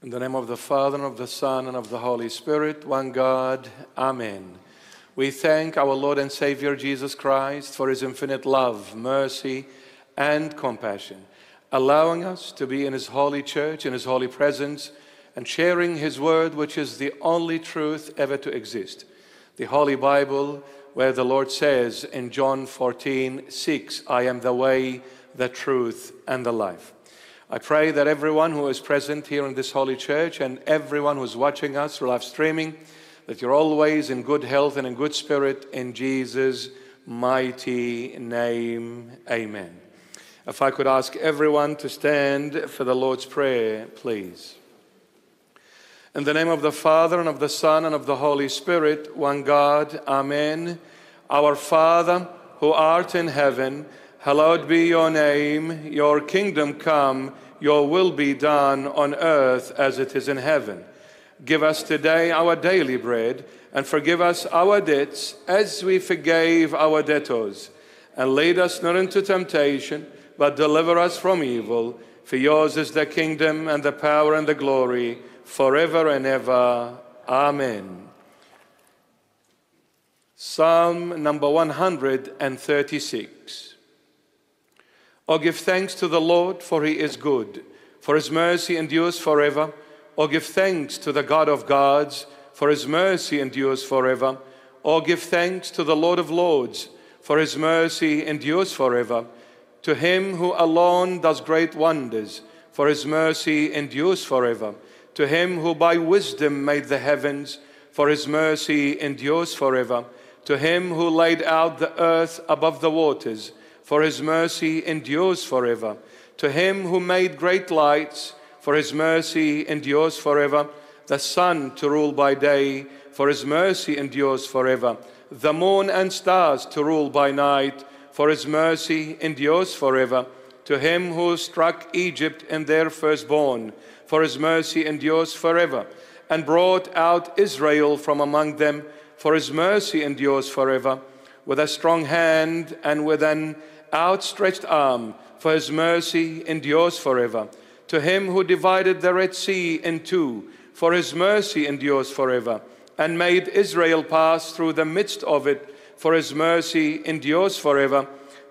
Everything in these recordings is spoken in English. In the name of the Father, and of the Son, and of the Holy Spirit, one God. Amen. We thank our Lord and Savior Jesus Christ for his infinite love, mercy, and compassion, allowing us to be in his holy church, in his holy presence, and sharing his word, which is the only truth ever to exist. The Holy Bible, where the Lord says in John 14:6, I am the way, the truth, and the life. I pray that everyone who is present here in this holy church and everyone who is watching us through live streaming, that you're always in good health and in good spirit in Jesus' mighty name. Amen. If I could ask everyone to stand for the Lord's Prayer, please. In the name of the Father, and of the Son, and of the Holy Spirit, one God. Amen. Our Father, who art in heaven, hallowed be your name, your kingdom come, your will be done on earth as it is in heaven. Give us today our daily bread, and forgive us our debts as we forgave our debtors. And lead us not into temptation, but deliver us from evil. For yours is the kingdom and the power and the glory, forever and ever. Amen. Psalm number 136. O give thanks to the Lord, for he is good, for his mercy endures forever. O give thanks to the God of gods, for his mercy endures forever. O give thanks to the Lord of lords, for his mercy endures forever. To him who alone does great wonders, for his mercy endures forever. To him who by wisdom made the heavens, for his mercy endures forever. To him who laid out the earth above the waters, for his mercy endures forever. To him who made great lights, for his mercy endures forever. The sun to rule by day, for his mercy endures forever. The moon and stars to rule by night, for his mercy endures forever. To him who struck Egypt and their firstborn, for his mercy endures forever. And brought out Israel from among them, for his mercy endures forever. With a strong hand and with an outstretched arm, for his mercy endures forever. To him who divided the Red Sea in two, for his mercy endures forever, and made Israel pass through the midst of it, for his mercy endures forever,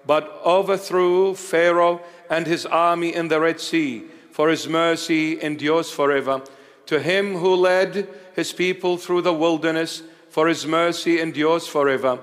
but overthrew Pharaoh and his army in the Red Sea, for his mercy endures forever. To him who led his people through the wilderness, for his mercy endures forever.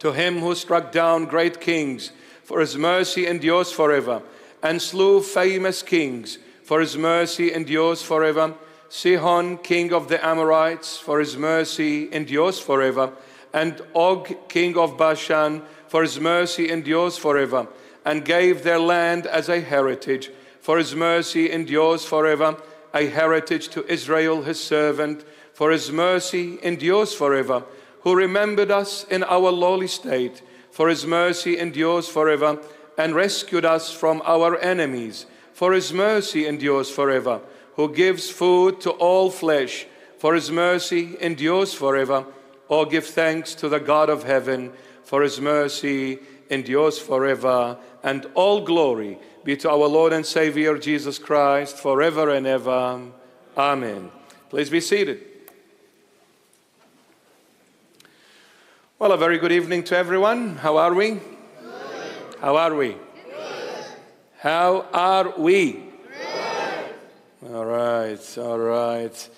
To him who struck down great kings, for his mercy endures forever, and slew famous kings, for his mercy endures forever. Sihon, king of the Amorites, for his mercy endures forever, and Og, king of Bashan, for his mercy endures forever, and gave their land as a heritage, for his mercy endures forever, a heritage to Israel his servant, for his mercy endures forever, who remembered us in our lowly state, for his mercy endures forever, and rescued us from our enemies, for his mercy endures forever, who gives food to all flesh, for his mercy endures forever. O give thanks to the God of heaven, for his mercy endures forever, and all glory be to our Lord and Savior Jesus Christ, forever and ever. Amen. Please be seated. Well, a very good evening to everyone. How are we? Good. How are we? Good. How are we? Good. All right, all right.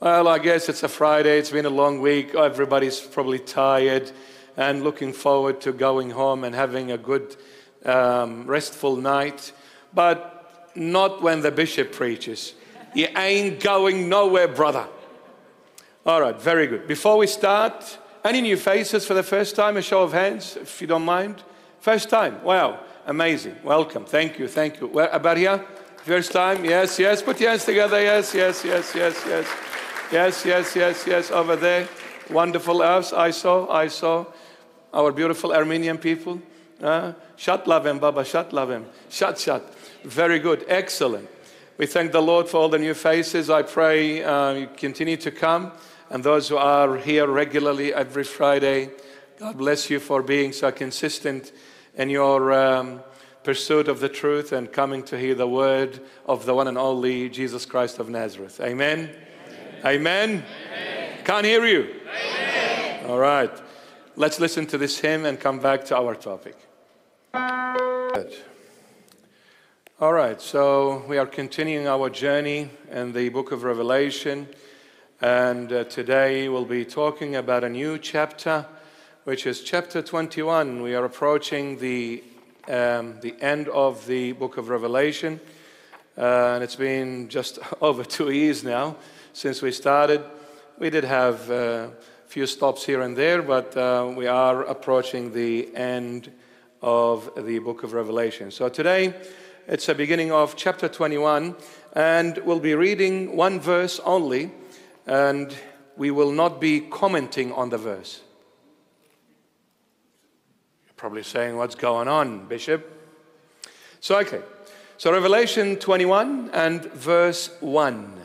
Well, I guess it's a Friday. It's been a long week. Everybody's probably tired and looking forward to going home and having a good, restful night. But not when the bishop preaches. You ain't going nowhere, brother. All right, very good. Before we start, any new faces for the first time? A show of hands, if you don't mind. First time. Wow. Amazing. Welcome. Thank you. Thank you. Where, about here? First time? Yes, yes. Put your hands together. Yes, yes, yes, yes, yes. Yes, yes, yes, yes. Over there. Wonderful elves. I saw. Our beautiful Armenian people. Shat lavem, Baba. Shat lavem. Shat, shat. Very good. Excellent. We thank the Lord for all the new faces. I pray you continue to come. And those who are here regularly every Friday, God bless you for being so consistent in your pursuit of the truth and coming to hear the word of the one and only Jesus Christ of Nazareth. Amen? Amen? Amen. Can't hear you? Amen. All right. Let's listen to this hymn and come back to our topic. Good. All right, so we are continuing our journey in the book of Revelation, and today we'll be talking about a new chapter, which is chapter 21. We are approaching the end of the book of Revelation, and it's been just over 2 years now since we started. We did have a few stops here and there, but we are approaching the end of the book of Revelation. So today, it's the beginning of chapter 21, and we'll be reading one verse only, and we will not be commenting on the verse. You're probably saying, what's going on, Bishop? So, okay. So, Revelation 21 and verse 1.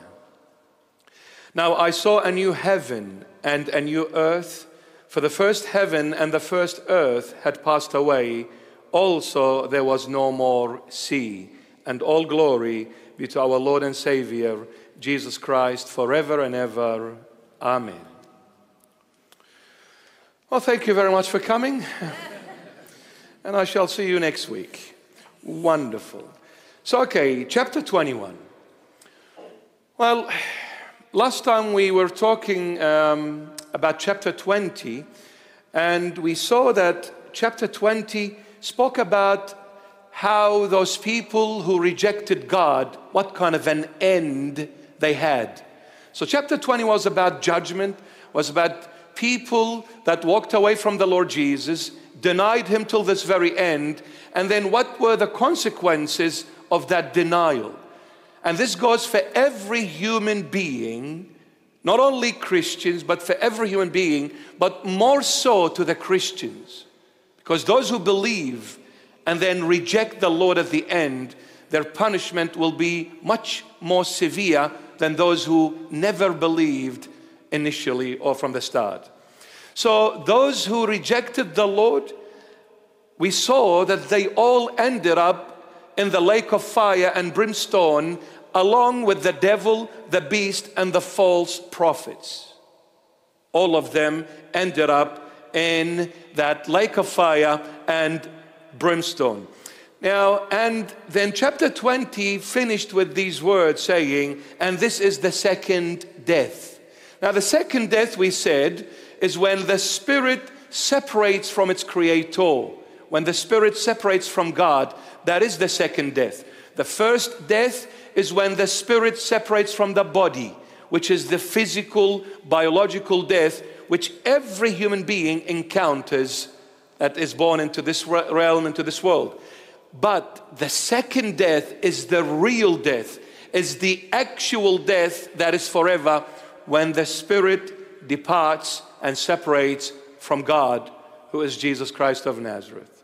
Now, I saw a new heaven and a new earth, for the first heaven and the first earth had passed away. Also, there was no more sea, and all glory be to our Lord and Savior, Jesus Christ, forever and ever. Amen. Well, thank you very much for coming, and I shall see you next week. Wonderful. So, okay, chapter 21. Well, last time we were talking about chapter 20, and we saw that chapter 20 spoke about how those people who rejected God, what kind of an end they had. So chapter 20 was about judgment, was about people that walked away from the Lord Jesus, denied him till this very end, and then what were the consequences of that denial. And this goes for every human being, not only Christians, but for every human being, but more so to the Christians. Because those who believe and then reject the Lord at the end, their punishment will be much more severe than those who never believed initially or from the start. So those who rejected the Lord, we saw that they all ended up in the lake of fire and brimstone, along with the devil, the beast, and the false prophets. All of them ended up in that lake of fire and brimstone. Now, and then chapter 20 finished with these words saying, and this is the second death. Now, the second death, we said, is when the spirit separates from its creator. When the spirit separates from God, that is the second death. The first death is when the spirit separates from the body, which is the physical, biological death, which every human being encounters that is born into this realm, into this world. But the second death is the real death, is the actual death that is forever, when the spirit departs and separates from God, who is Jesus Christ of Nazareth.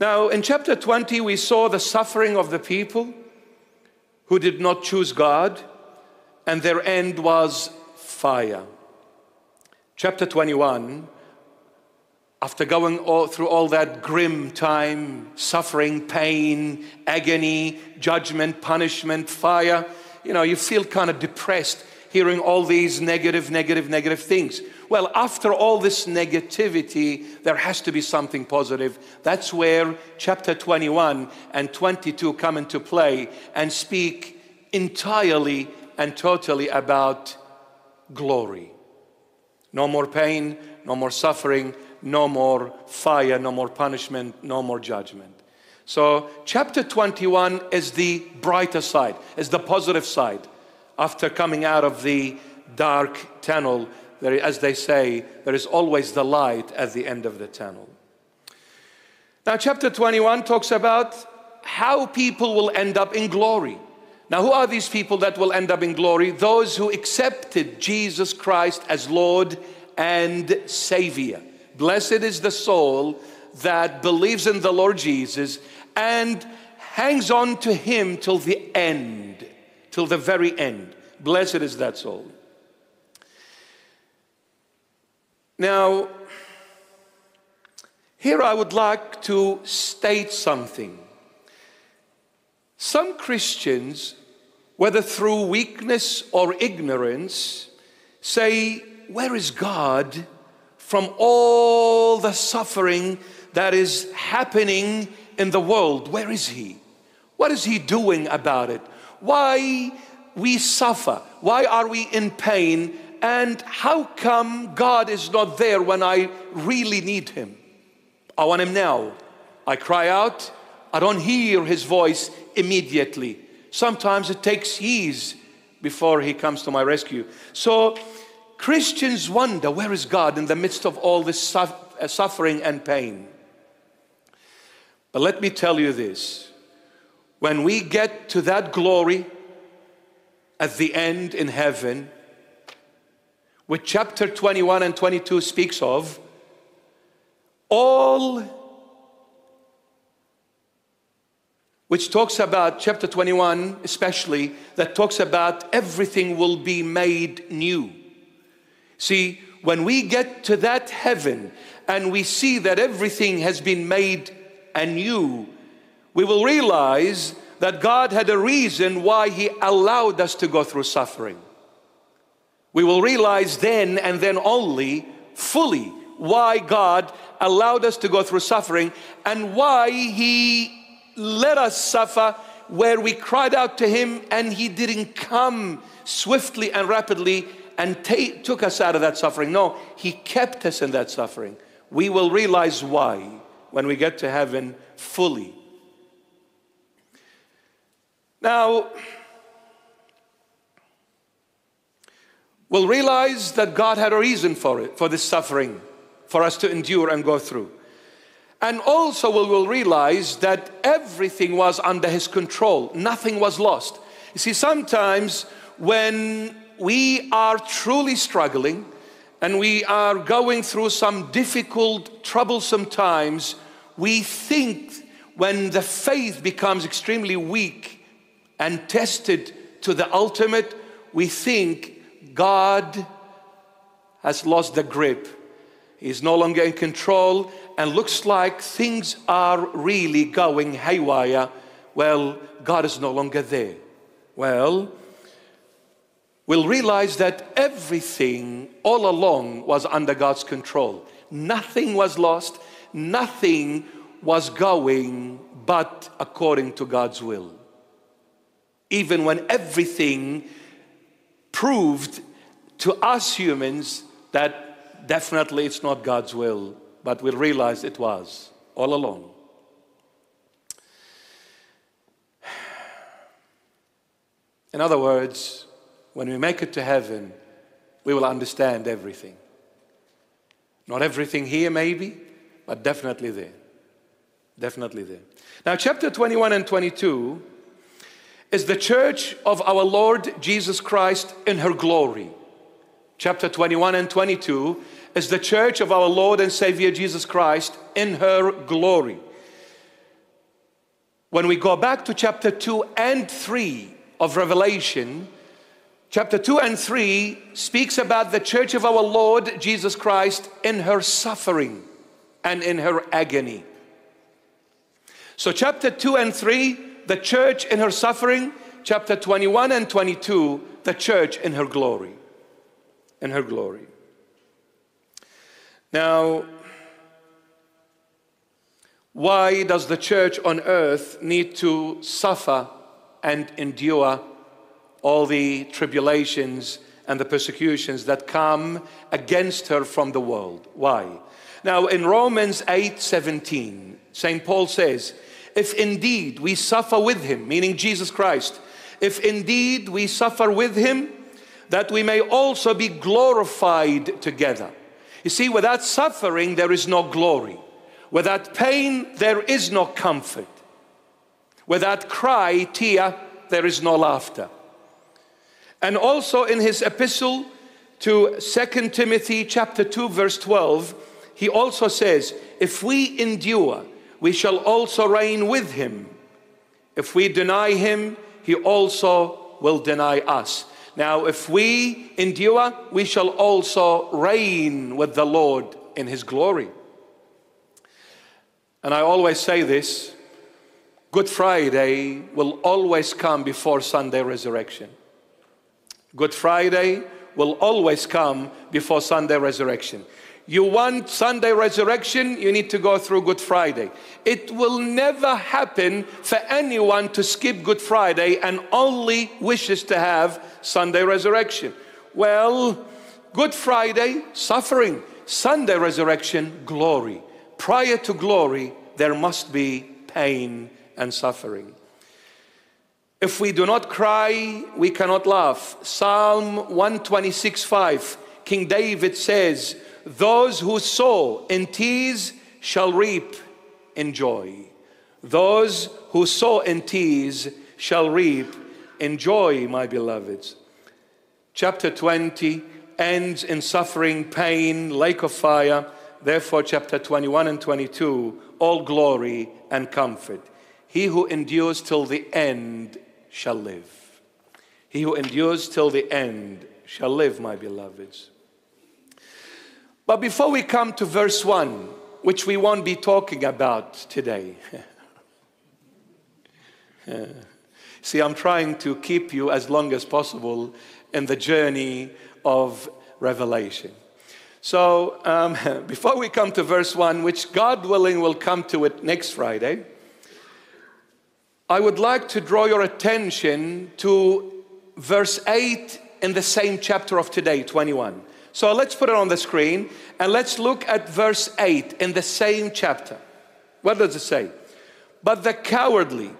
Now, in chapter 20, we saw the suffering of the people who did not choose God, and their end was fire. Chapter 21, after going through all that grim time, suffering, pain, agony, judgment, punishment, fire, you know, you feel kind of depressed hearing all these negative things. Well, after all this negativity, there has to be something positive. That's where chapter 21 and 22 come into play and speak entirely and totally about glory. No more pain, no more suffering, no more fire, no more punishment, no more judgment. So chapter 21 is the brighter side, is the positive side. After coming out of the dark tunnel, there, as they say, there is always the light at the end of the tunnel. Now chapter 21 talks about how people will end up in glory. Now, who are these people that will end up in glory? Those who accepted Jesus Christ as Lord and Savior. Blessed is the soul that believes in the Lord Jesus and hangs on to him till the end, till the very end. Blessed is that soul. Now, Here I would like to state something. Some Christians, whether through weakness or ignorance, say, where is God from all the suffering that is happening in the world? Where is He? What is He doing about it? Why we suffer? Why are we in pain? And how come God is not there when I really need Him? I want Him now. I cry out. I don't hear His voice immediately. Sometimes it takes years before He comes to my rescue. So Christians wonder, where is God in the midst of all this suffering and pain? But let me tell you this. When we get to that glory at the end in heaven, which chapter 21 and 22 speaks of, all which talks about chapter 21 especially, that talks about everything will be made new. See, when we get to that heaven and we see that everything has been made anew, we will realize that God had a reason why He allowed us to go through suffering. We will realize then and then only fully why God allowed us to go through suffering and why He let us suffer where we cried out to Him and He didn't come swiftly and rapidly and took us out of that suffering. No, He kept us in that suffering. We will realize why when we get to heaven fully. Now, we'll realize that God had a reason for it, for this suffering, for us to endure and go through. And also we will realize that everything was under His control. Nothing was lost. You see, sometimes when we are truly struggling and we are going through some difficult, troublesome times, we think when the faith becomes extremely weak and tested to the ultimate, we think God has lost the grip. He's no longer in control and looks like things are really going haywire. Well, God is no longer there. Well, we'll realize that everything all along was under God's control. Nothing was lost. Nothing was going but according to God's will. Even when everything proved to us humans that definitely it's not God's will, but we realized it was all along. In other words, when we make it to heaven, we will understand everything. Not everything here maybe, but definitely there. Definitely there. Now chapter 21 and 22 is the church of our Lord Jesus Christ in her glory. Chapter 21 and 22 is the church of our Lord and Savior Jesus Christ in her glory. When we go back to chapter 2 and 3 of Revelation, chapter 2 and 3 speaks about the church of our Lord Jesus Christ in her suffering and in her agony. So chapter 2 and 3, the church in her suffering. Chapter 21 and 22, the church in her glory. In her glory. Now, why does the church on earth need to suffer and endure all the tribulations and the persecutions that come against her from the world? Why? Now, in Romans 8:17, St. Paul says, if indeed we suffer with Him, meaning Jesus Christ, if indeed we suffer with Him, that we may also be glorified together. You see, without suffering, there is no glory. Without pain, there is no comfort. Without cry, tear, there is no laughter. And also in his epistle to 2 Timothy chapter 2, verse 12, he also says, if we endure, we shall also reign with Him. If we deny Him, He also will deny us. Now, if we endure, we shall also reign with the Lord in His glory. And I always say this, Good Friday will always come before Sunday resurrection. Good Friday will always come before Sunday resurrection. You want Sunday resurrection, you need to go through Good Friday. It will never happen for anyone to skip Good Friday and only wishes to have Sunday resurrection. Well, Good Friday, suffering. Sunday resurrection, glory. Prior to glory, there must be pain and suffering. If we do not cry, we cannot laugh. Psalm 126:5, King David says, "Those who sow in tears shall reap in joy." Those who sow in tears shall reap in joy, my beloveds. Chapter 20 ends in suffering, pain, lake of fire. Therefore, chapter 21 and 22, all glory and comfort. He who endures till the end shall live. He who endures till the end shall live, my beloveds. But before we come to verse 1, which we won't be talking about today. See, I'm trying to keep you as long as possible in the journey of Revelation. So, before we come to verse 1, which God willing will come to it next Friday, I would like to draw your attention to verse 8 in the same chapter of today, 21. So let's put it on the screen and let's look at verse 8 in the same chapter. What does it say? But the cowardly,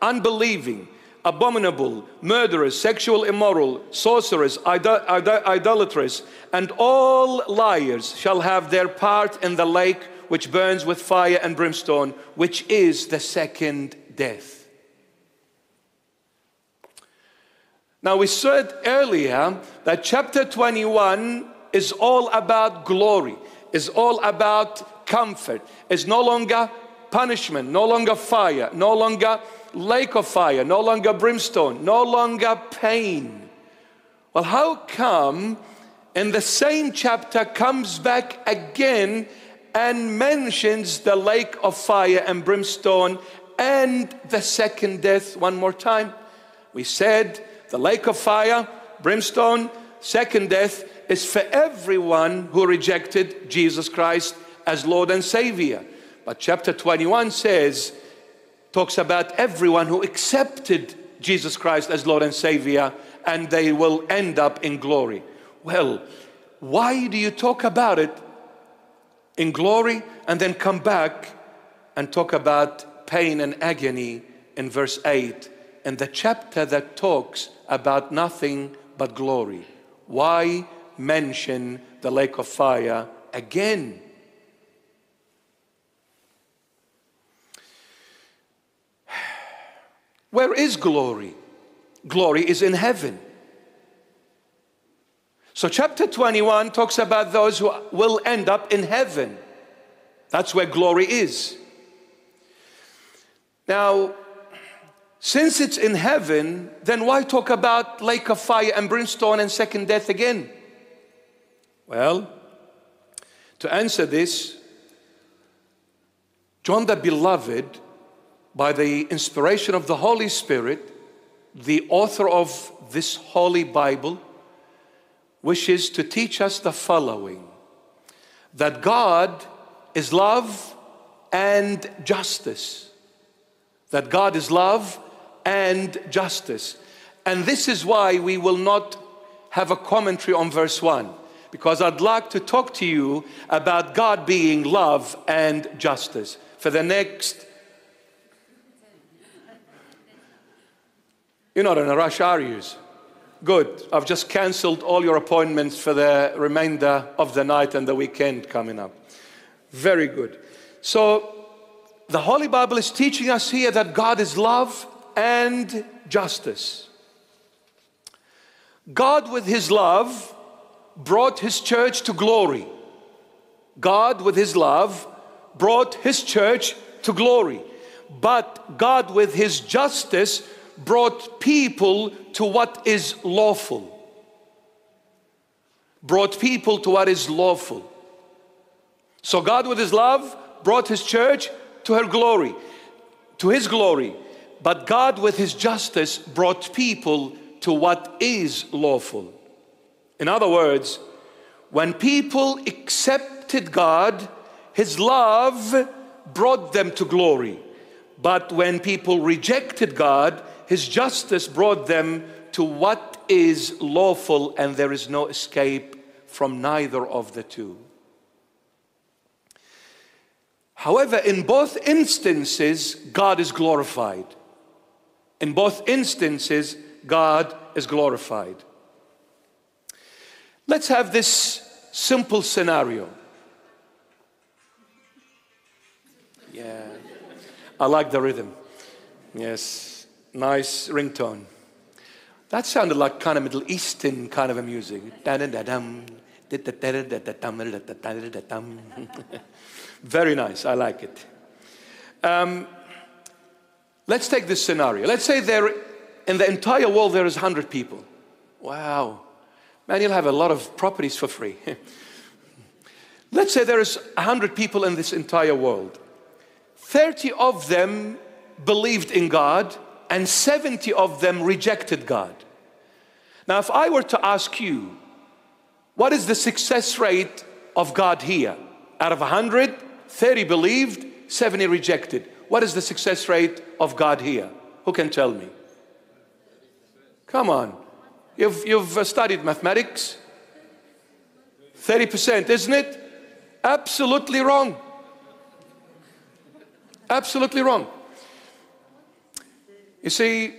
unbelieving, abominable, murderers, sexual immoral, sorcerers, idolaters, and all liars shall have their part in the lake which burns with fire and brimstone, which is the second death. Now, we said earlier that chapter 21 is all about glory, is all about comfort, is no longer punishment, no longer fire, no longer lake of fire, no longer brimstone, no longer pain. Well, how come in the same chapter comes back again and mentions the lake of fire and brimstone and the second death one more time? We said the lake of fire, brimstone, second death is for everyone who rejected Jesus Christ as Lord and Savior. But chapter 21 says, talks about everyone who accepted Jesus Christ as Lord and Savior, and they will end up in glory. Well, why do you talk about it in glory and then come back and talk about pain and agony in verse 8? In the chapter that talks about nothing but glory, why mention the lake of fire again? Where is glory? Glory is in heaven. So chapter 21 talks about those who will end up in heaven. That's where glory is. Now, since it's in heaven, then why talk about lake of fire and brimstone and second death again? Well, to answer this, John the Beloved, by the inspiration of the Holy Spirit, the author of this Holy Bible, wishes to teach us the following: that God is love and justice. That God is love and justice. And this is why we will not have a commentary on verse 1, because I'd like to talk to you about God being love and justice for the next... You're not in a rush, are you? Good. I've just cancelled all your appointments for the remainder of the night and the weekend coming up. Very good. So the Holy Bible is teaching us here that God is love and justice. God, with his love, brought his church to glory. God, with his love, brought his church to glory. But God, with his justice, brought people to what is lawful. Brought people to what is lawful. So God, with his love, brought his church to her glory, to his glory. But God with his justice brought people to what is lawful. In other words, when people accepted God, his love brought them to glory. But when people rejected God, his justice brought them to what is lawful, and there is no escape from neither of the two. However, in both instances, God is glorified. In both instances, God is glorified. Let's have this simple scenario. Yeah, I like the rhythm. Yes, nice ringtone. That sounded like kind of Middle Eastern kind of a music. Very nice, I like it. Let's take this scenario. Let's say there, in the entire world, there is 100 people. Wow, man, you'll have a lot of properties for free. Let's say there is 100 people in this entire world. 30 of them believed in God, and 70 of them rejected God. Now, if I were to ask you, what is the success rate of God here? Out of 100, 30 believed, 70 rejected. What is the success rate of God here? Who can tell me? Come on. You've studied mathematics. 30%, isn't it? Absolutely wrong. Absolutely wrong. You see,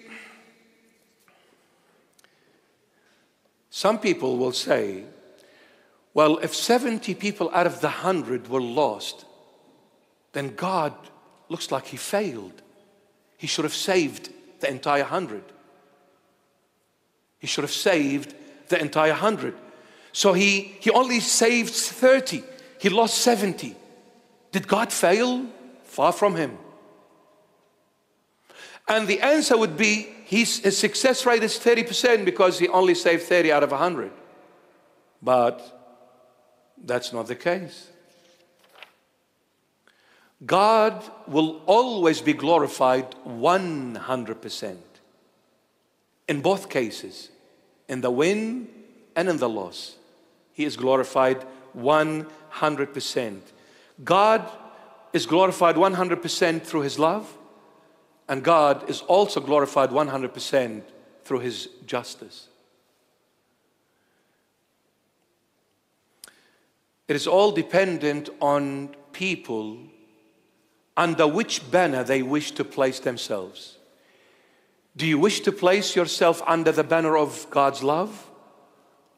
some people will say, well, if 70 people out of the 100 were lost, then God looks like he failed. He should have saved the entire 100. He should have saved the entire 100. So he only saved 30. He lost 70. Did God fail? Far from him. And the answer would be, his success rate is 30% because he only saved 30 out of 100. But that's not the case. God will always be glorified 100% in both cases, in the win and in the loss. He is glorified 100%. God is glorified 100% through his love, and God is also glorified 100% through his justice. It is all dependent on people under which banner they wish to place themselves. Do you wish to place yourself under the banner of God's love?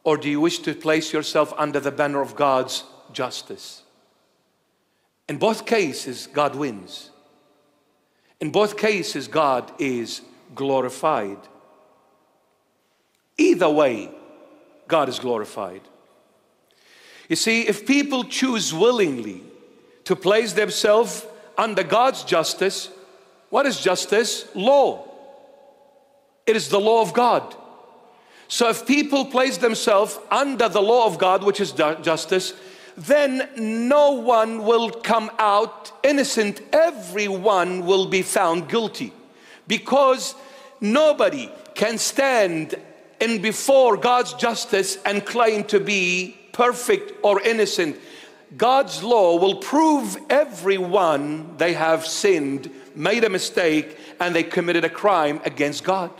Or do you wish to place yourself under the banner of God's justice? In both cases, God wins. In both cases, God is glorified. Either way, God is glorified. You see, if people choose willingly to place themselves under God's justice, what is justice? Law. It is the law of God. So if people place themselves under the law of God, which is justice, then no one will come out innocent. Everyone will be found guilty, because nobody can stand in before God's justice and claim to be perfect or innocent. God's law will prove everyone they have sinned, made a mistake, and they committed a crime against God.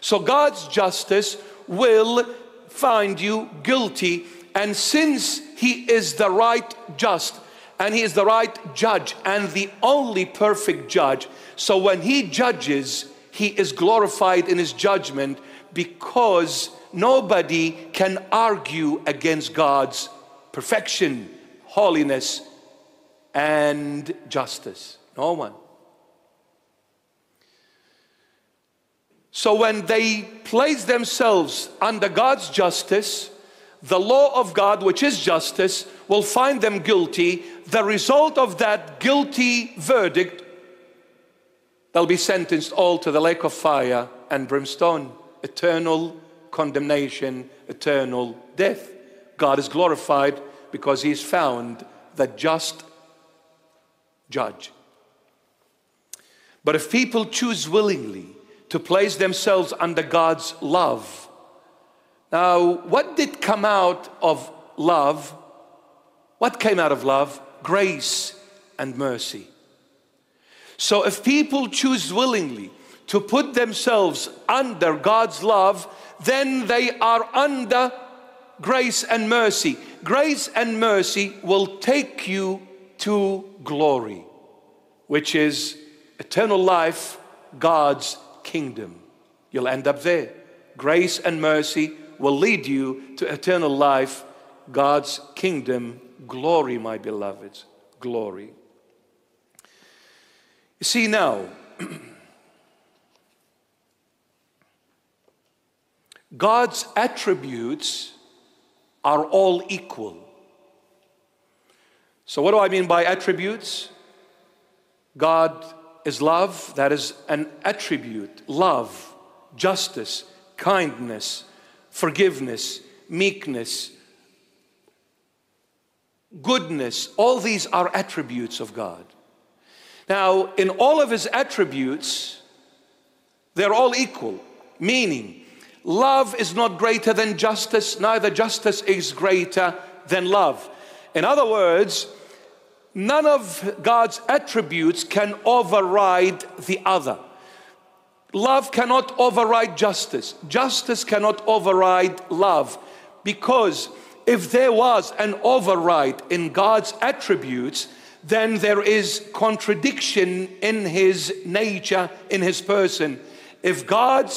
So God's justice will find you guilty, and since he is the right just, and he is the right judge, and the only perfect judge, so when he judges, he is glorified in his judgment, because nobody can argue against God's perfection, holiness, and justice. No one. So when they place themselves under God's justice, the law of God, which is justice, will find them guilty. The result of that guilty verdict, they'll be sentenced all to the lake of fire and brimstone, eternal condemnation, eternal death. God is glorified because he is found the just judge. But if people choose willingly to place themselves under God's love. Now, what did come out of love? What came out of love? Grace and mercy. So if people choose willingly to put themselves under God's love, then they are under grace and mercy. Grace and mercy will take you to glory, which is eternal life, God's kingdom. You'll end up there. Grace and mercy will lead you to eternal life, God's kingdom, glory, my beloveds, glory. You see now, God's attributes are all equal. So what do I mean by attributes? God is love, that is an attribute. Love, justice, kindness, forgiveness, meekness, goodness, all these are attributes of God. Now, in all of his attributes, they're all equal, meaning love is not greater than justice, neither justice is greater than love. In other words, none of God's attributes can override the other. Love cannot override justice. Justice cannot override love, because if there was an override in God's attributes, then there is contradiction in his nature, in his person. If God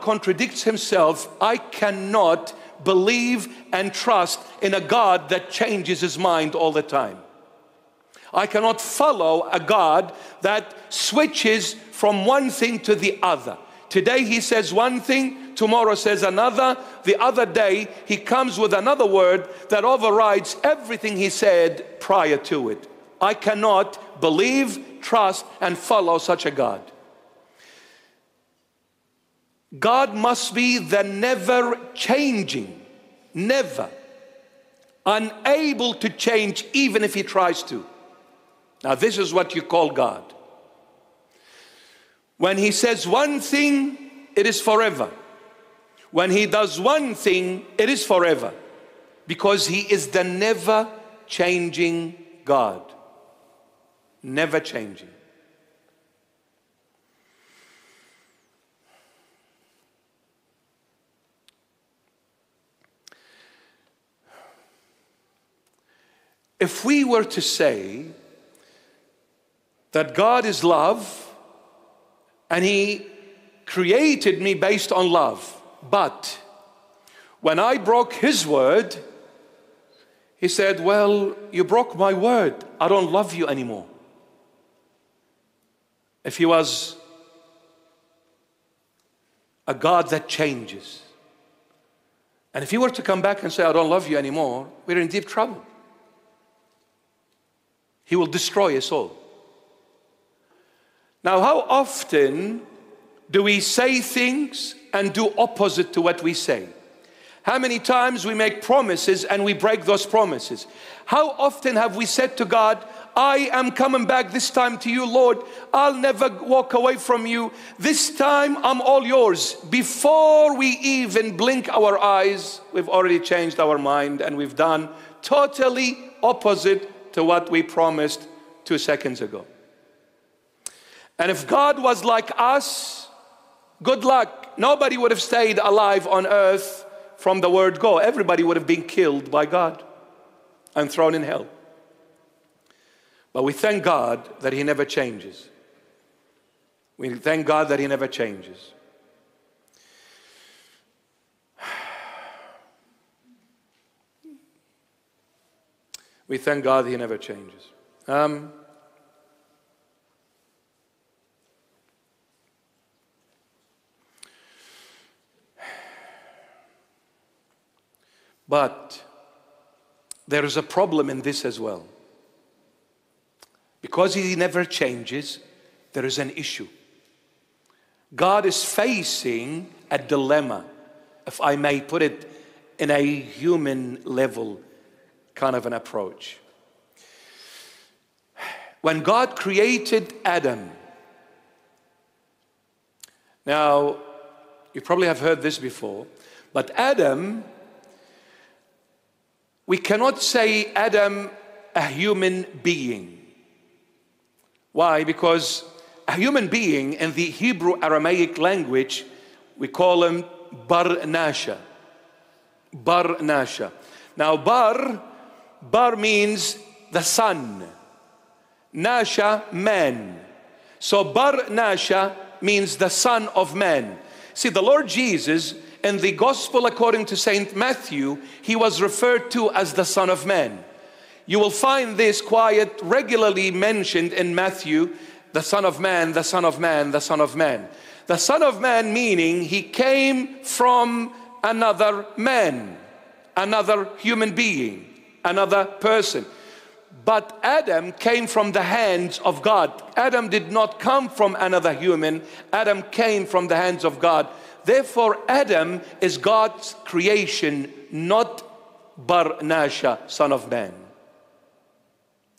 contradicts himself, I cannot believe and trust in a God that changes his mind all the time. I cannot follow a God that switches from one thing to the other. Today he says one thing, tomorrow says another. The other day he comes with another word that overrides everything he said prior to it. I cannot believe, trust, and follow such a God. God must be the never-changing, never, unable to change even if he tries to. Now this is what you call God. When he says one thing, it is forever. When he does one thing, it is forever. Because he is the never-changing God. Never changing. If we were to say that God is love and he created me based on love, but when I broke his word, he said, well, you broke my word, I don't love you anymore. If he was a God that changes, and if he were to come back and say, I don't love you anymore, we're in deep trouble. He will destroy us all. Now, how often do we say things and do opposite to what we say? How many times we make promises and we break those promises? How often have we said to God, I am coming back this time to you, Lord. I'll never walk away from you. This time I'm all yours. Before we even blink our eyes, we've already changed our mind and we've done totally opposite to what we promised 2 seconds ago. And if God was like us, good luck. Nobody would have stayed alive on earth from the word go. Everybody would have been killed by God and thrown in hell. But we thank God that he never changes. We thank God that he never changes. We thank God he never changes. But there is a problem in this as well. Because he never changes, there is an issue. God is facing a dilemma, if I may put it in a human level kind of an approach. When God created Adam, Now, you probably have heard this before, but Adam, we cannot say Adam a human being. Why? Because a human being in the Hebrew Aramaic language, we call him Barnasha. Barnasha. Now bar means the son. Nasha, man. So Barnasha means the son of man. See, the Lord Jesus in the gospel according to St. Matthew, he was referred to as the son of man. You will find this quite regularly mentioned in Matthew, the son of man, the son of man, the son of man. The son of man meaning he came from another man, another human being, another person. But Adam came from the hands of God. Adam did not come from another human. Adam came from the hands of God. Therefore, Adam is God's creation, not Barnasha, son of man.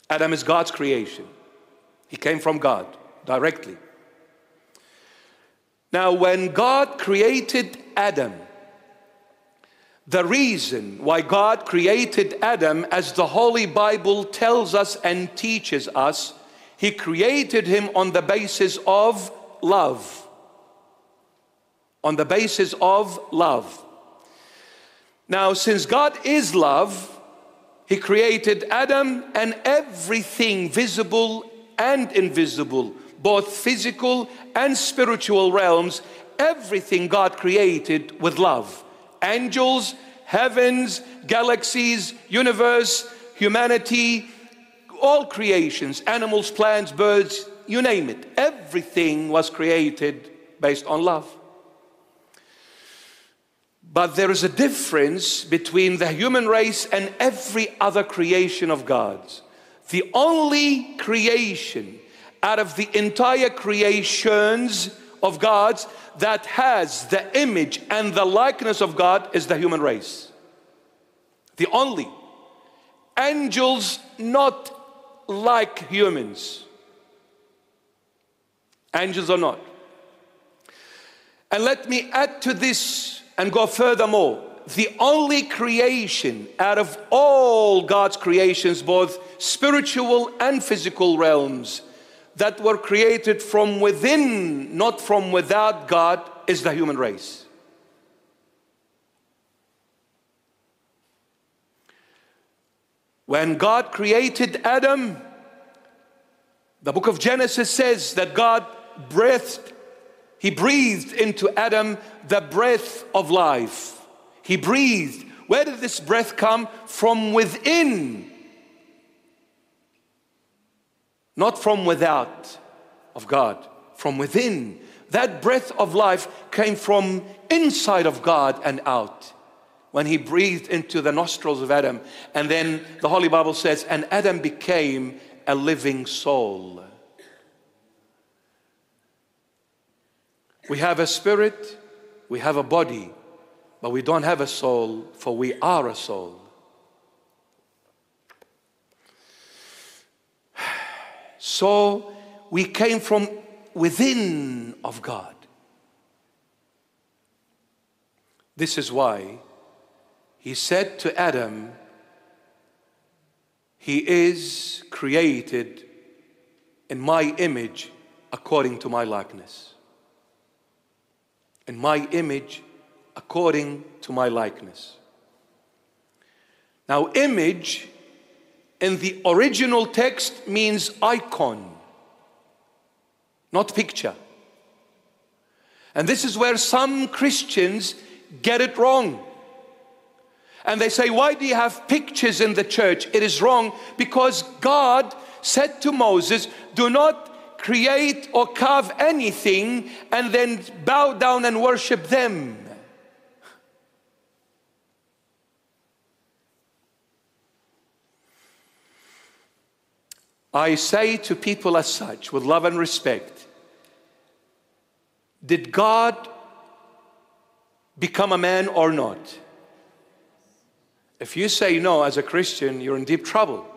Adam is God's creation. He came from God directly. Now, when God created Adam, the reason why God created Adam, as the Holy Bible tells us and teaches us, he created him on the basis of love. On the basis of love. Now, since God is love, he created Adam and everything visible and invisible, both physical and spiritual realms. Everything God created with love. Angels, heavens, galaxies, universe, humanity, all creations, animals, plants, birds, you name it. Everything was created based on love. But there is a difference between the human race and every other creation of God's. The only creation out of the entire creations of God's that has the image and the likeness of God is the human race. The only. Angels not like humans. Angels are not. And let me add to this and go furthermore. The only creation out of all God's creations, both spiritual and physical realms, that were created from within, not from without God, is the human race. When God created Adam, the book of Genesis says that God breathed, he breathed into Adam the breath of life. He breathed. Where did this breath come? From within. Not from without of God, from within. That breath of life came from inside of God and out when he breathed into the nostrils of Adam. And then the Holy Bible says, and Adam became a living soul. We have a spirit, we have a body, but we don't have a soul, for we are a soul. So we came from within of God. This is why he said to Adam, he is created in my image according to my likeness. In my image according to my likeness. Now, image in the original text means icon, not picture. And this is where some Christians get it wrong. And they say, why do you have pictures in the church? It is wrong, because God said to Moses, do not create or carve anything and then bow down and worship them. I say to people as such, with love and respect, did God become a man or not? If you say no as a Christian, you're in deep trouble.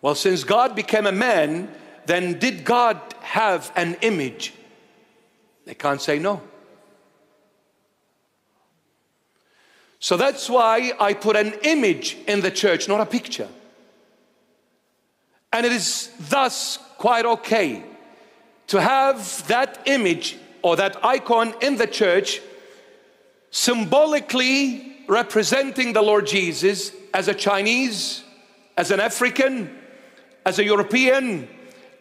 Well, since God became a man, then did God have an image? They can't say no. So that's why I put an image in the church, not a picture. And it is thus quite okay to have that image or that icon in the church symbolically representing the Lord Jesus as a Chinese, as an African, as a European,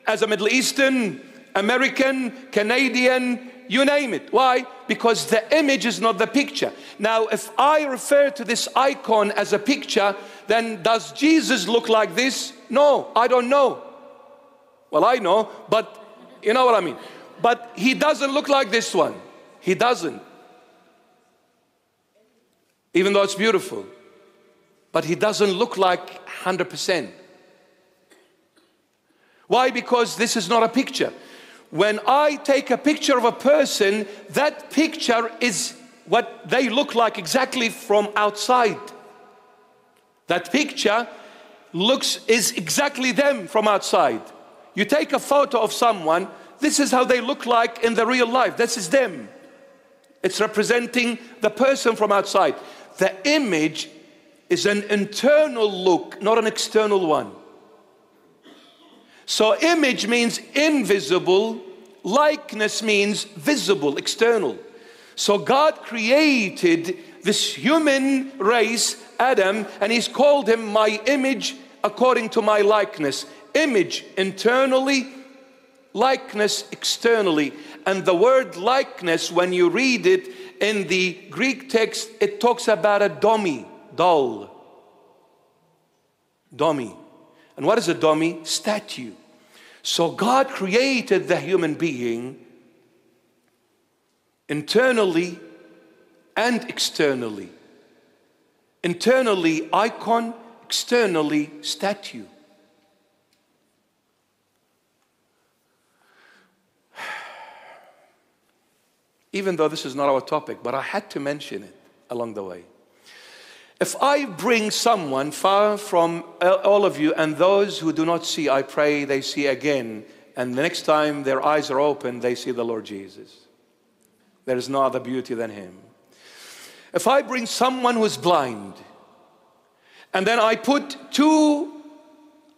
as a Middle Eastern, American, Canadian, you name it. Why? Because the image is not the picture. Now, if I refer to this icon as a picture, then does Jesus look like this? No, I don't know. Well, I know, but you know what I mean. But he doesn't look like this one. He doesn't. Even though it's beautiful. But he doesn't look like 100%. Why? Because this is not a picture. When I take a picture of a person, that picture is what they look like exactly from outside. That picture is exactly them from outside. You take a photo of someone, this is how they look like in the real life. This is them. It's representing the person from outside. The image is an internal look, not an external one. So image means invisible, likeness means visible, external. So God created this human race, Adam, and he's called him my image according to my likeness. Image internally, likeness externally. And the word likeness, when you read it in the Greek text, it talks about a dummy, doll. Dummy. And what is a dummy? Statue. So God created the human being internally and externally. Internally, icon, externally, statue. Even though this is not our topic, but I had to mention it along the way. If I bring someone far from all of you, and those who do not see, I pray they see again, and the next time their eyes are open, they see the Lord Jesus. There is no other beauty than him. If I bring someone who is blind, and then I put two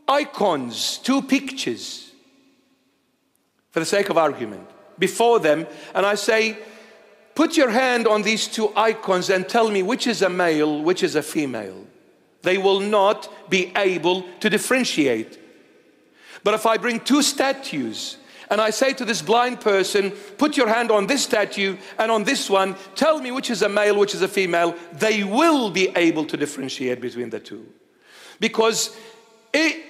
icons, two pictures, for the sake of argument, before them, and I say, put your hand on these two icons and tell me which is a male, which is a female. They will not be able to differentiate. But if I bring two statues and I say to this blind person, put your hand on this statue and on this one, tell me which is a male, which is a female, they will be able to differentiate between the two. Because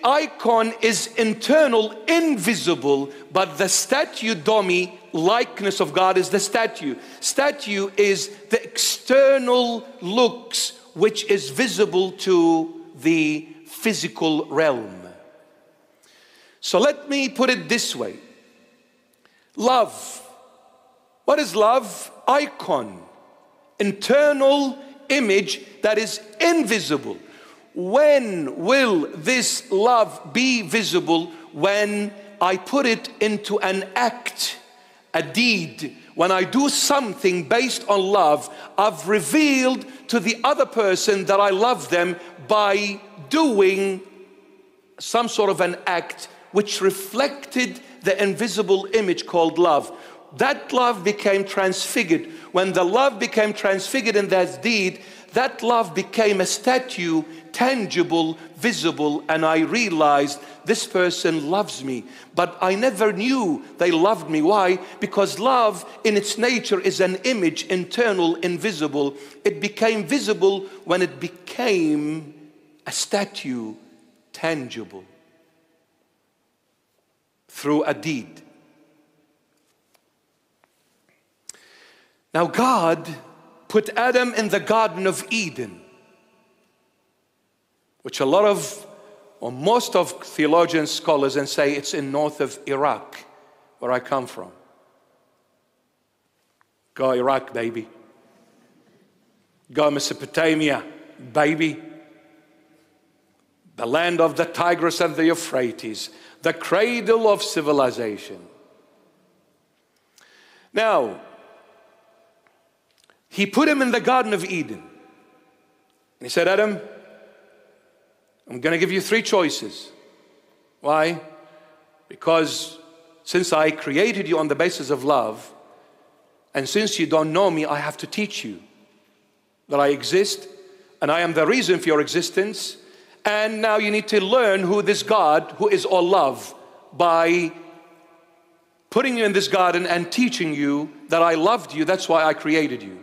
icon is internal, invisible, but the statue dummy, likeness of God, is the statue. Statue is the external looks which is visible to the physical realm. So let me put it this way. Love. What is love? Icon. Internal image that is invisible. When will this love be visible? When I put it into an act, a deed. When I do something based on love, I've revealed to the other person that I love them by doing some sort of an act which reflected the invisible image called love. That love became transfigured. When the love became transfigured in that deed, that love became a statue, tangible, visible, and I realized this person loves me. But I never knew they loved me. Why? Because love in its nature is an image, internal, invisible. It became visible when it became a statue, tangible, through a deed. Now God put Adam in the Garden of Eden, which a lot of, or most of theologians, scholars, and say it's in north of Iraq, where I come from. Go Iraq, baby. Go Mesopotamia, baby. The land of the Tigris and the Euphrates, the cradle of civilization. Now, he put him in the Garden of Eden. And he said, Adam, I'm going to give you three choices. Why? Because since I created you on the basis of love, and since you don't know me, I have to teach you that I exist, and I am the reason for your existence. And now you need to learn who this God, who is all love, by putting you in this garden and teaching you that I loved you, that's why I created you.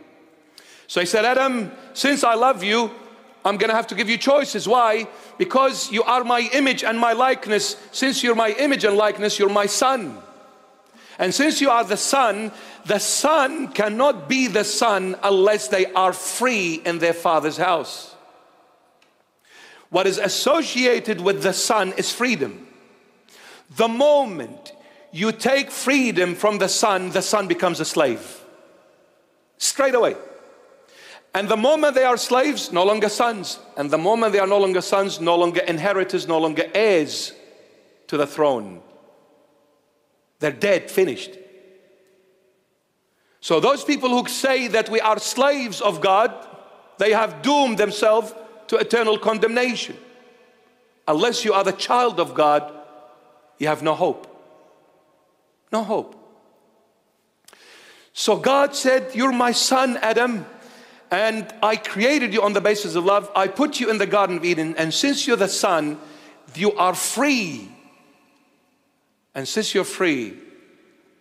So he said, Adam, since I love you, I'm going to have to give you choices. Why? Because you are my image and my likeness. Since you're my image and likeness, you're my son. And since you are the son cannot be the son unless they are free in their father's house. What is associated with the son is freedom. The moment you take freedom from the son becomes a slave. Straight away. And the moment they are slaves, no longer sons. And the moment they are no longer sons, no longer inheritors, no longer heirs to the throne. They're dead, finished. So those people who say that we are slaves of God, they have doomed themselves to eternal condemnation. Unless you are the child of God, you have no hope. No hope. So God said, you're my son, Adam. And I created you on the basis of love. I put you in the Garden of Eden. And since you're the son, you are free. And since you're free,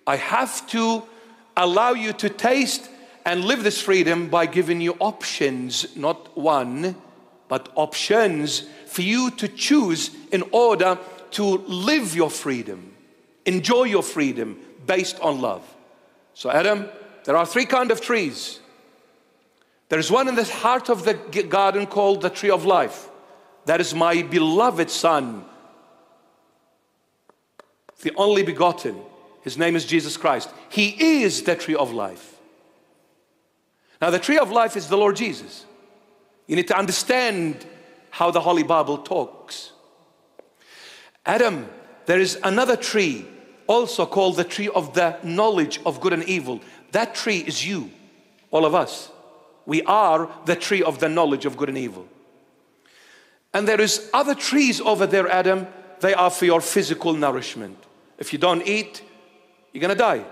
I have to allow you to taste and live this freedom by giving you options, not one, but options for you to choose in order to live your freedom, enjoy your freedom based on love. So Adam, there are three kinds of trees. There is one in the heart of the garden called the tree of life. That is my beloved son, the only begotten. His name is Jesus Christ. He is the tree of life. Now the tree of life is the Lord Jesus. You need to understand how the Holy Bible talks. Adam, there is another tree also called the tree of the knowledge of good and evil. That tree is you, all of us. We are the tree of the knowledge of good and evil. And there is other trees over there, Adam. They are for your physical nourishment. If you don't eat, you're going to die.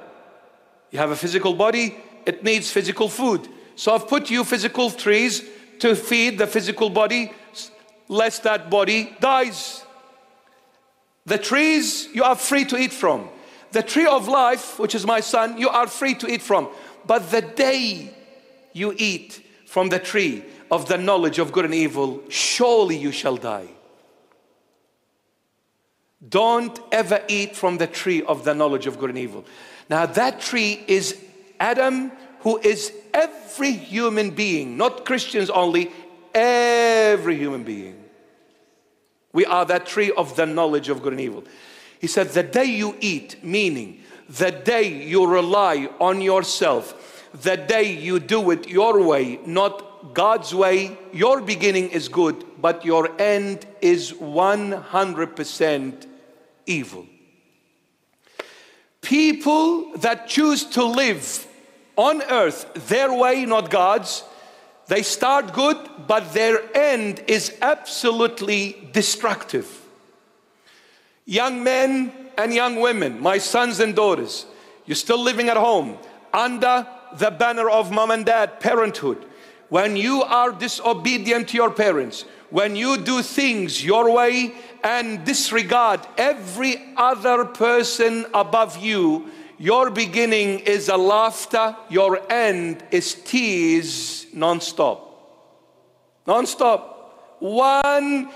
You have a physical body. It needs physical food. So I've put you physical trees to feed the physical body, lest that body dies. The trees you are free to eat from. The tree of life, which is my son, you are free to eat from. But the day you eat from the tree of the knowledge of good and evil, surely you shall die. Don't ever eat from the tree of the knowledge of good and evil. Now that tree is Adam, who is every human being, not Christians only, every human being. We are that tree of the knowledge of good and evil. He said, the day you eat, meaning the day you rely on yourself, the day you do it your way, not God's way, your beginning is good, but your end is 100% evil. People that choose to live on earth their way, not God's, they start good, but their end is absolutely destructive. Young men and young women, my sons and daughters, you're still living at home under the banner of mom and dad, parenthood. When you are disobedient to your parents, when you do things your way and disregard every other person above you, your beginning is a laughter, your end is tears non-stop. Non-stop. 100%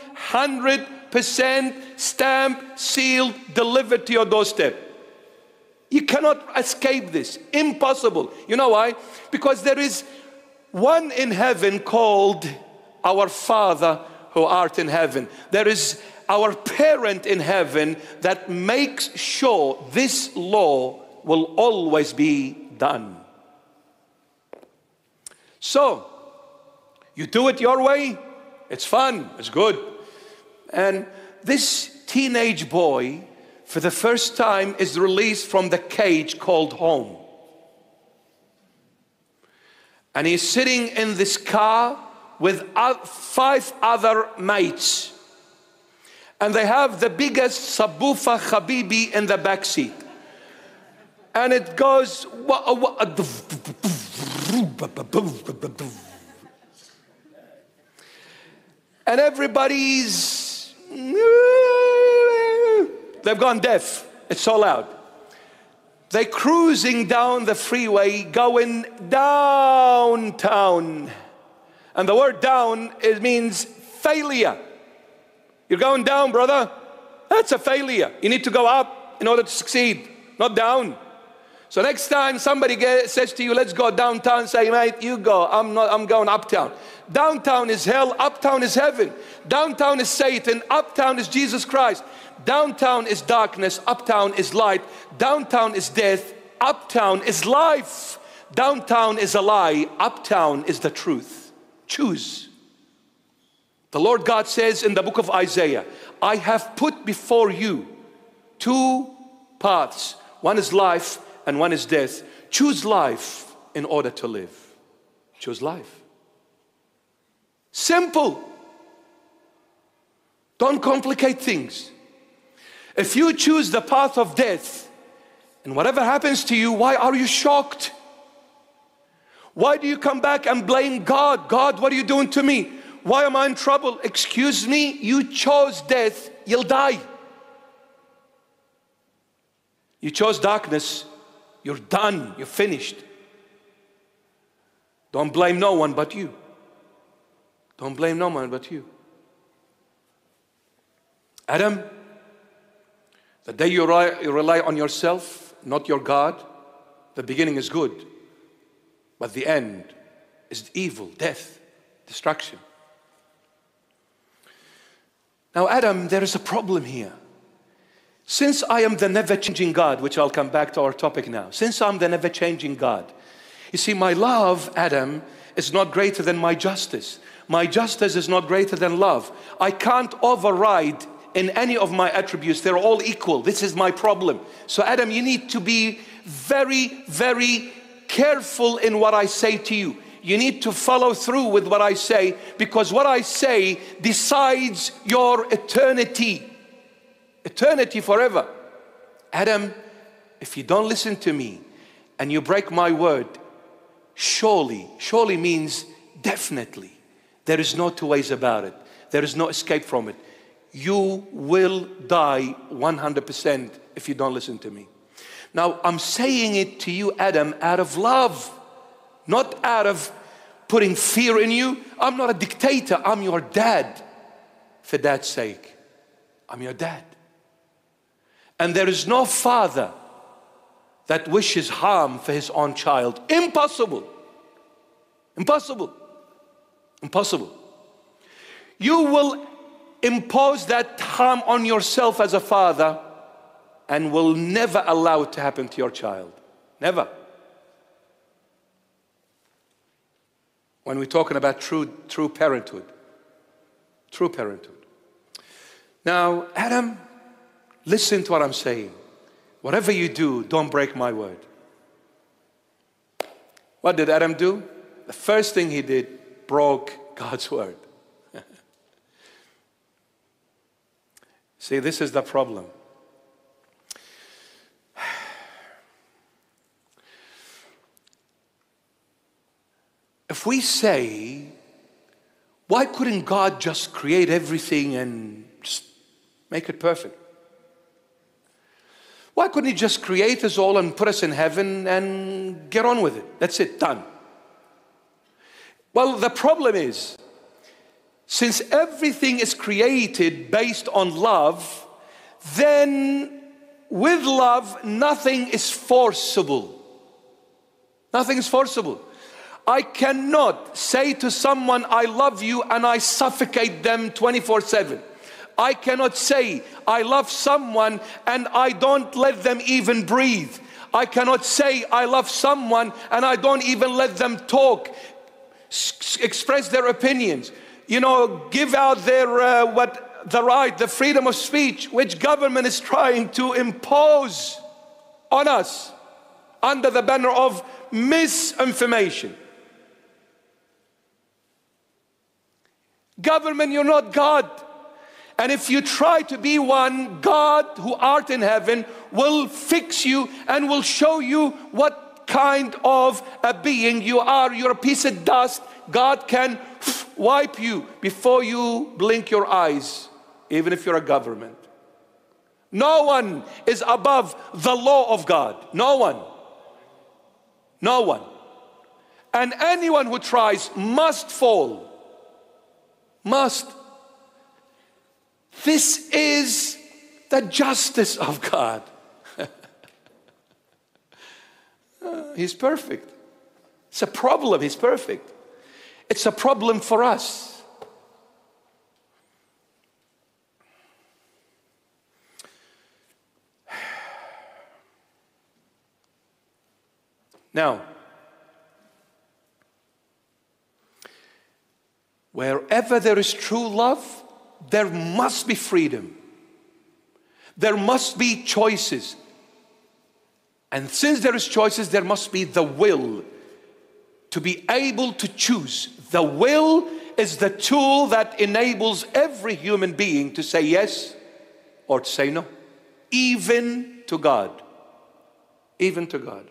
stamped, sealed, delivered to your doorstep. You cannot escape this. Impossible. You know why? Because there is one in heaven called our Father who art in heaven. There is our parent in heaven that makes sure this law will always be done. So, you do it your way. It's fun. It's good. And this teenage boy, for the first time, is released from the cage called home. And he's sitting in this car with 5 other mates. And they have the biggest subwoofer Habibi in the back seat. And it goes... And everybody's... They've gone deaf. It's so loud. They're cruising down the freeway, going downtown. And the word down, it means failure. You're going down, brother. That's a failure. You need to go up in order to succeed, not down. So next time somebody says to you, let's go downtown, say, mate, you go. I'm going uptown. Downtown is hell. Uptown is heaven. Downtown is Satan. Uptown is Jesus Christ. Downtown is darkness. Uptown is light. Downtown is death. Uptown is life. Downtown is a lie. Uptown is the truth. Choose. The Lord God says in the book of Isaiah, I have put before you 2 paths. One is life and one is death. Choose life in order to live. Choose life. Simple. Don't complicate things. If you choose the path of death, and whatever happens to you, why are you shocked? Why do you come back and blame God? God, what are you doing to me? Why am I in trouble? Excuse me, you chose death, you'll die. You chose darkness, you're done, you're finished. Don't blame no one but you. Don't blame no one but you. Adam, the day you rely on yourself, not your God, the beginning is good, but the end is evil, death, destruction. Now, Adam, there is a problem here. Since I am the never-changing God, which I'll come back to our topic now. Since I'm the never-changing God, you see, my love, Adam, is not greater than my justice. My justice is not greater than love. I can't override in any of my attributes. They're all equal. This is my problem. So, Adam, you need to be very, very careful in what I say to you. You need to follow through with what I say, because what I say decides your eternity. Eternity forever. Adam, if you don't listen to me and you break my word, surely, surely means definitely. There is no two ways about it. There is no escape from it. You will die 100% if you don't listen to me. Now, I'm saying it to you, Adam, out of love, not out of putting fear in you. I'm not a dictator. I'm your dad. For dad's sake, I'm your dad. And there is no father that wishes harm for his own child. Impossible. Impossible. Impossible. You will impose that harm on yourself as a father and will never allow it to happen to your child. Never. When we're talking about true parenthood. True parenthood. Now, Adam, listen to what I'm saying. Whatever you do, don't break my word. What did Adam do? The first thing he did, broke God's word. See, this is the problem. If we say, why couldn't God just create everything and just make it perfect? Why couldn't he just create us all and put us in heaven and get on with it? That's it, done. Well, the problem is, since everything is created based on love, then with love, nothing is forcible. Nothing is forcible. I cannot say to someone, I love you, and I suffocate them 24/7. I cannot say I love someone and I don't let them even breathe. I cannot say I love someone and I don't even let them talk, express their opinions, you know, give out their the freedom of speech, which government is trying to impose on us under the banner of misinformation. Government, you're not God. And if you try to be one, God who art in heaven will fix you and will show you what kind of a being you are. You're a piece of dust. God can wipe you before you blink your eyes, even if you're a government. No one is above the law of God. No one. No one. And anyone who tries must fall. Must. This is the justice of God. He's perfect. It's a problem. He's perfect. It's a problem for us. Now, wherever there is true love, there must be freedom. There must be choices. And since there is choices, there must be the will to be able to choose. The will is the tool that enables every human being to say yes or to say no, even to God. Even to God.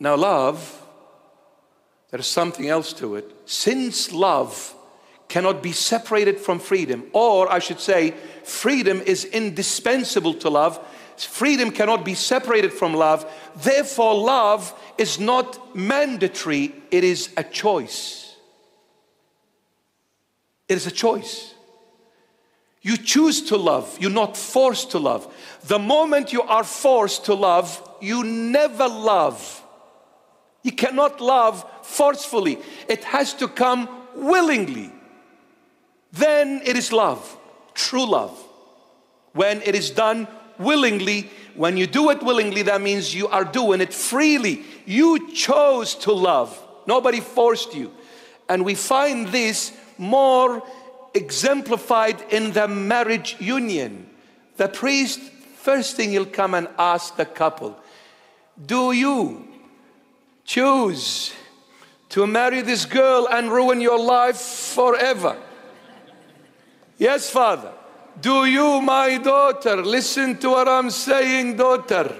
Now love, there is something else to it. Since love cannot be separated from freedom, or I should say, freedom is indispensable to love. Freedom cannot be separated from love. Therefore, love is not mandatory. It is a choice. It is a choice. You choose to love. You're not forced to love. The moment you are forced to love, you never love. You cannot love forcefully. It has to come willingly. Then it is love, true love. When it is done willingly, when you do it willingly, that means you are doing it freely. You chose to love. Nobody forced you. And we find this more exemplified in the marriage union. The priest, first thing he'll come and ask the couple, do you choose to marry this girl and ruin your life forever? Yes, father. Do you, my daughter, listen to what I'm saying, daughter?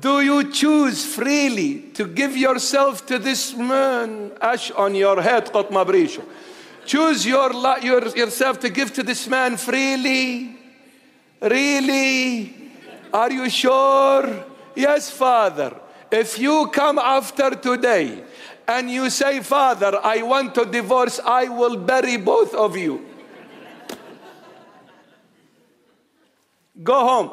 Do you choose freely to give yourself to this man? Ash on your head. Choose yourself to give to this man freely? Really? Are you sure? Yes, father. If you come after today and you say, father, I want to divorce, I will bury both of you. Go home.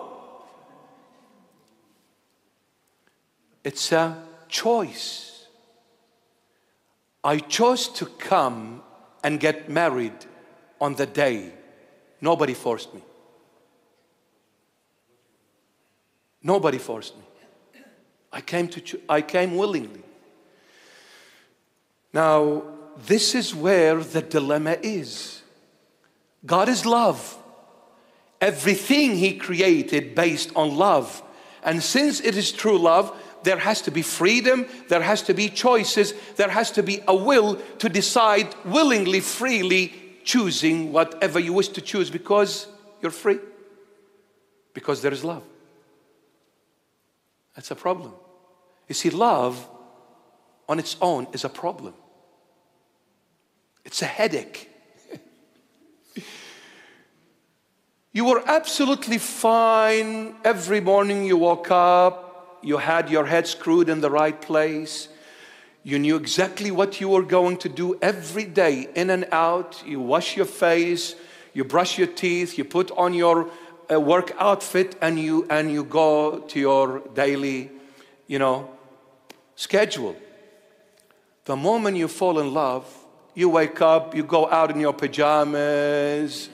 It's a choice. I chose to come and get married on the day. Nobody forced me. Nobody forced me. I came willingly. Now, this is where the dilemma is. God is love. Everything he created based on love. And since it is true love, there has to be freedom, there has to be choices, there has to be a will to decide willingly, freely, choosing whatever you wish to choose because you're free. Because there is love. That's a problem. You see, love on its own is a problem. It's a headache. You were absolutely fine. Every morning you woke up, you had your head screwed in the right place. You knew exactly what you were going to do every day, in and out. You wash your face, you brush your teeth, you put on your work outfit, and you go to your daily, schedule. The moment you fall in love, you wake up, you go out in your pajamas,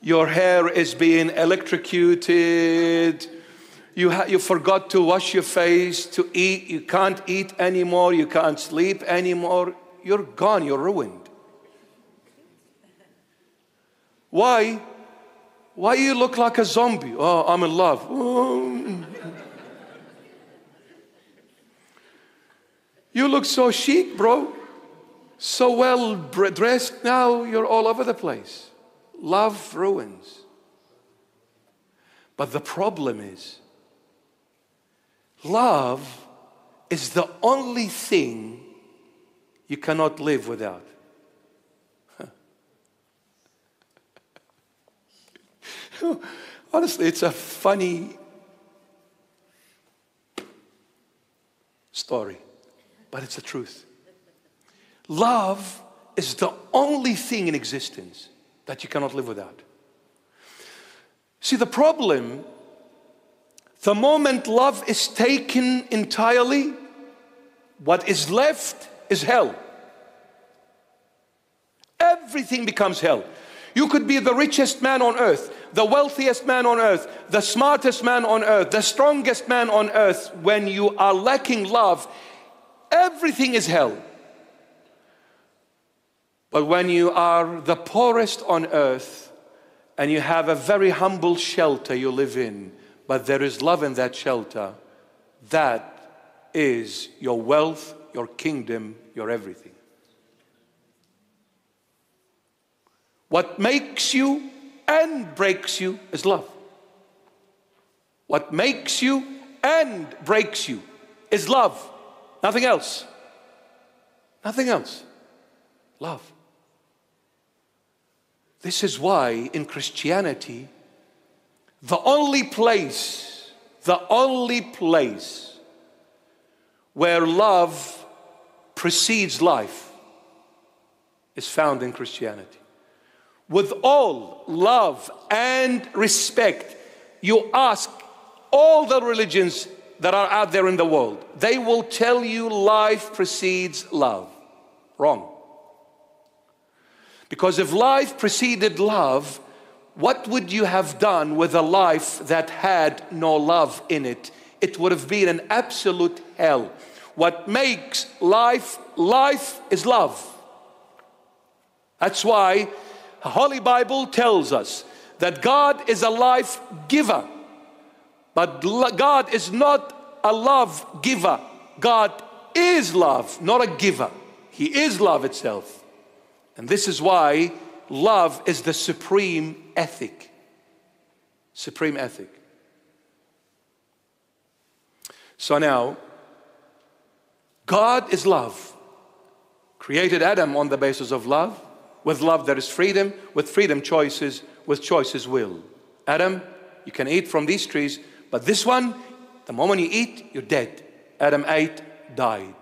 your hair is being electrocuted, you forgot to wash your face, to eat, you can't eat anymore, you can't sleep anymore, you're gone, you're ruined. Why? Why you look like a zombie? Oh, I'm in love. Oh. You look so chic, bro. So well dressed. Now you're all over the place. Love ruins. But the problem is, love is the only thing you cannot live without. Honestly, it's a funny story, but it's the truth. Love is the only thing in existence that you cannot live without. See, the problem, the moment love is taken entirely, what is left is hell. Everything becomes hell. You could be the richest man on earth, the wealthiest man on earth, the smartest man on earth, the strongest man on earth. When you are lacking love, everything is hell. But when you are the poorest on earth and you have a very humble shelter you live in, but there is love in that shelter, that is your wealth, your kingdom, your everything. What makes you and breaks you is love. What makes you and breaks you is love. Nothing else. Nothing else. Love. This is why in Christianity, the only place where love precedes life is found in Christianity. With all love and respect, you ask all the religions that are out there in the world, they will tell you life precedes love. Wrong. Because if life preceded love, what would you have done with a life that had no love in it? It would have been an absolute hell. What makes life, life is love. That's why the Holy Bible tells us that God is a life giver, but God is not a love giver. God is love, not a giver. He is love itself. And this is why love is the supreme ethic. Supreme ethic. So now, God is love. Created Adam on the basis of love. With love there is freedom, with freedom choices, with choices will. Adam, you can eat from these trees, but this one, the moment you eat, you're dead. Adam ate, died.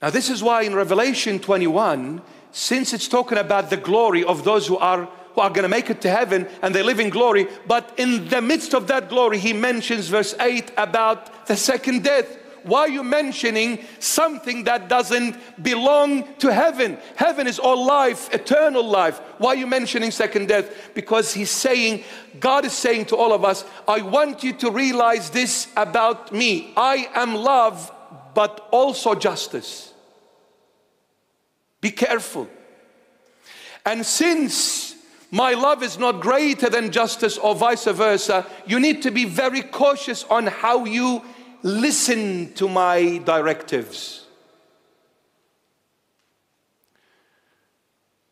Now this is why in Revelation 21, since it's talking about the glory of those who are going to make it to heaven and they live in glory, but in the midst of that glory, he mentions verse 8 about the second death. Why are you mentioning something that doesn't belong to heaven? Heaven is all life, eternal life. Why are you mentioning second death? Because he's saying, God is saying to all of us, I want you to realize this about me. I am love, but also justice. Be careful. And since my love is not greater than justice or vice versa, you need to be very cautious on how you listen to my directives.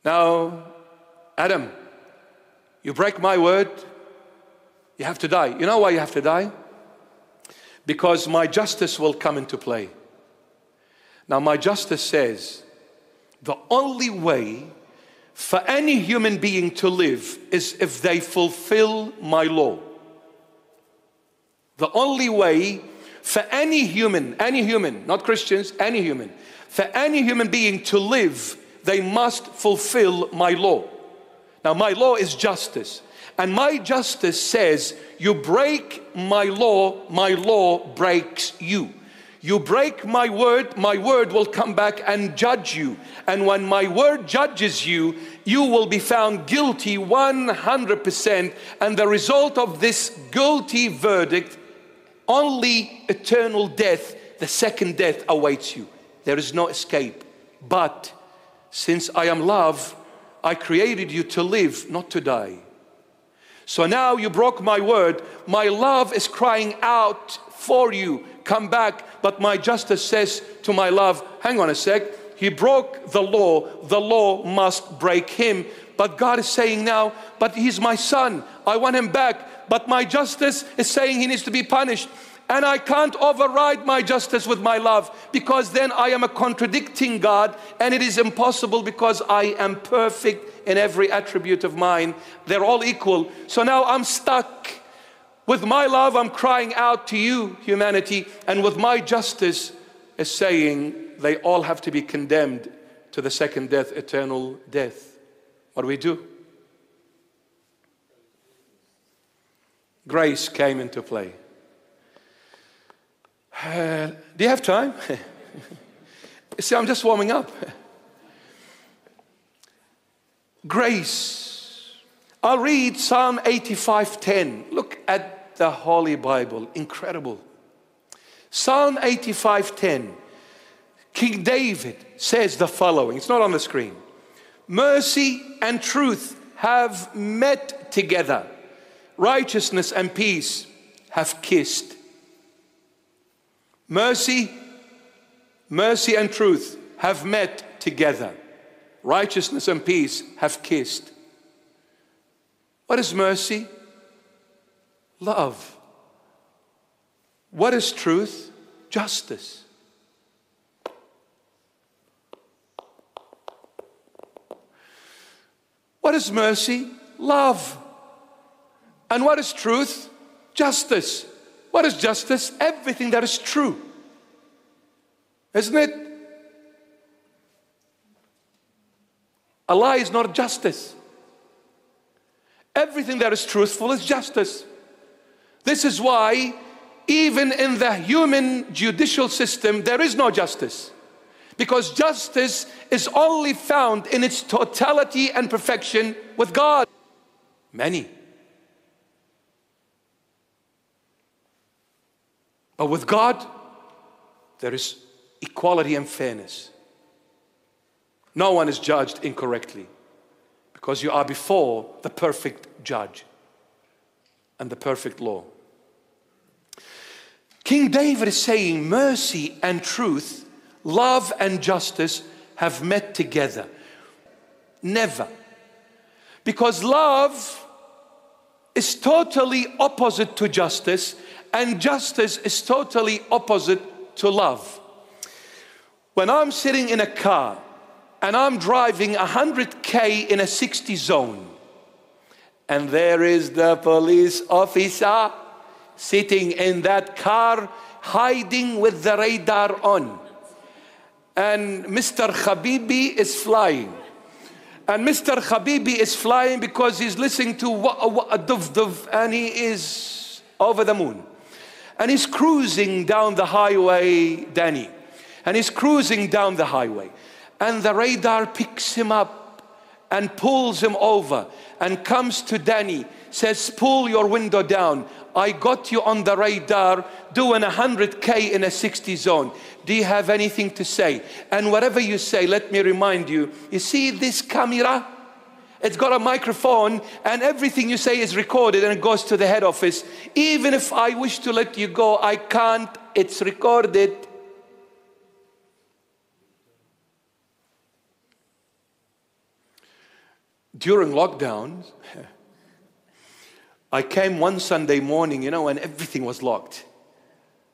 Now, Adam, you break my word, you have to die. You know why you have to die? Because my justice will come into play. Now, my justice says the only way for any human being to live is if they fulfill my law. The only way for any human, not Christians, any human, for any human being to live, they must fulfill my law. Now, my law is justice. And my justice says, you break my law breaks you. You break my word will come back and judge you. And when my word judges you, you will be found guilty 100%. And the result of this guilty verdict, only eternal death, the second death awaits you. There is no escape. But since I am love, I created you to live, not to die. So now you broke my word. My love is crying out for you, come back. But my justice says to my love, hang on a sec, he broke the law must break him. But God is saying now, but he's my son, I want him back. But my justice is saying he needs to be punished. And I can't override my justice with my love, because then I am a contradicting God, and it is impossible because I am perfect in every attribute of mine. They're all equal. So now I'm stuck. With my love, I'm crying out to you, humanity, and with my justice is saying they all have to be condemned to the second death, eternal death. What do we do? Grace came into play. Do you have time? See, I'm just warming up. Grace. I'll read Psalm 85:10. Look at the Holy Bible. Incredible. Psalm 85:10. King David says the following. It's not on the screen. Mercy and truth have met together. Righteousness and peace have kissed. Mercy and truth have met together. Righteousness and peace have kissed. What is mercy? Love. What is truth? Justice. What is mercy? Love. And what is truth? Justice. What is justice? Everything that is true. Isn't it? A lie is not justice. Everything that is truthful is justice. This is why even in the human judicial system there is no justice. Because justice is only found in its totality and perfection with God. Many. But with God, there is equality and fairness. No one is judged incorrectly, because you are before the perfect judge and the perfect law. King David is saying mercy and truth, love and justice have met together. Never. Because love is totally opposite to justice, and justice is totally opposite to love. When I'm sitting in a car and I'm driving 100K in a 60 zone, and there is the police officer sitting in that car, hiding with the radar on. And Mr. Habibi is flying. And Mr. Habibi is flying because he's listening to Duf Duf, and he is over the moon. And he's cruising down the highway, Danny. And he's cruising down the highway. And the radar picks him up and pulls him over and comes to Danny, says, pull your window down. I got you on the radar doing 100K in a 60 zone. Do you have anything to say? And whatever you say, let me remind you, you see this camera? It's got a microphone, and everything you say is recorded and it goes to the head office. Even if I wish to let you go, I can't. It's recorded. During lockdowns, I came one Sunday morning, you know, and everything was locked,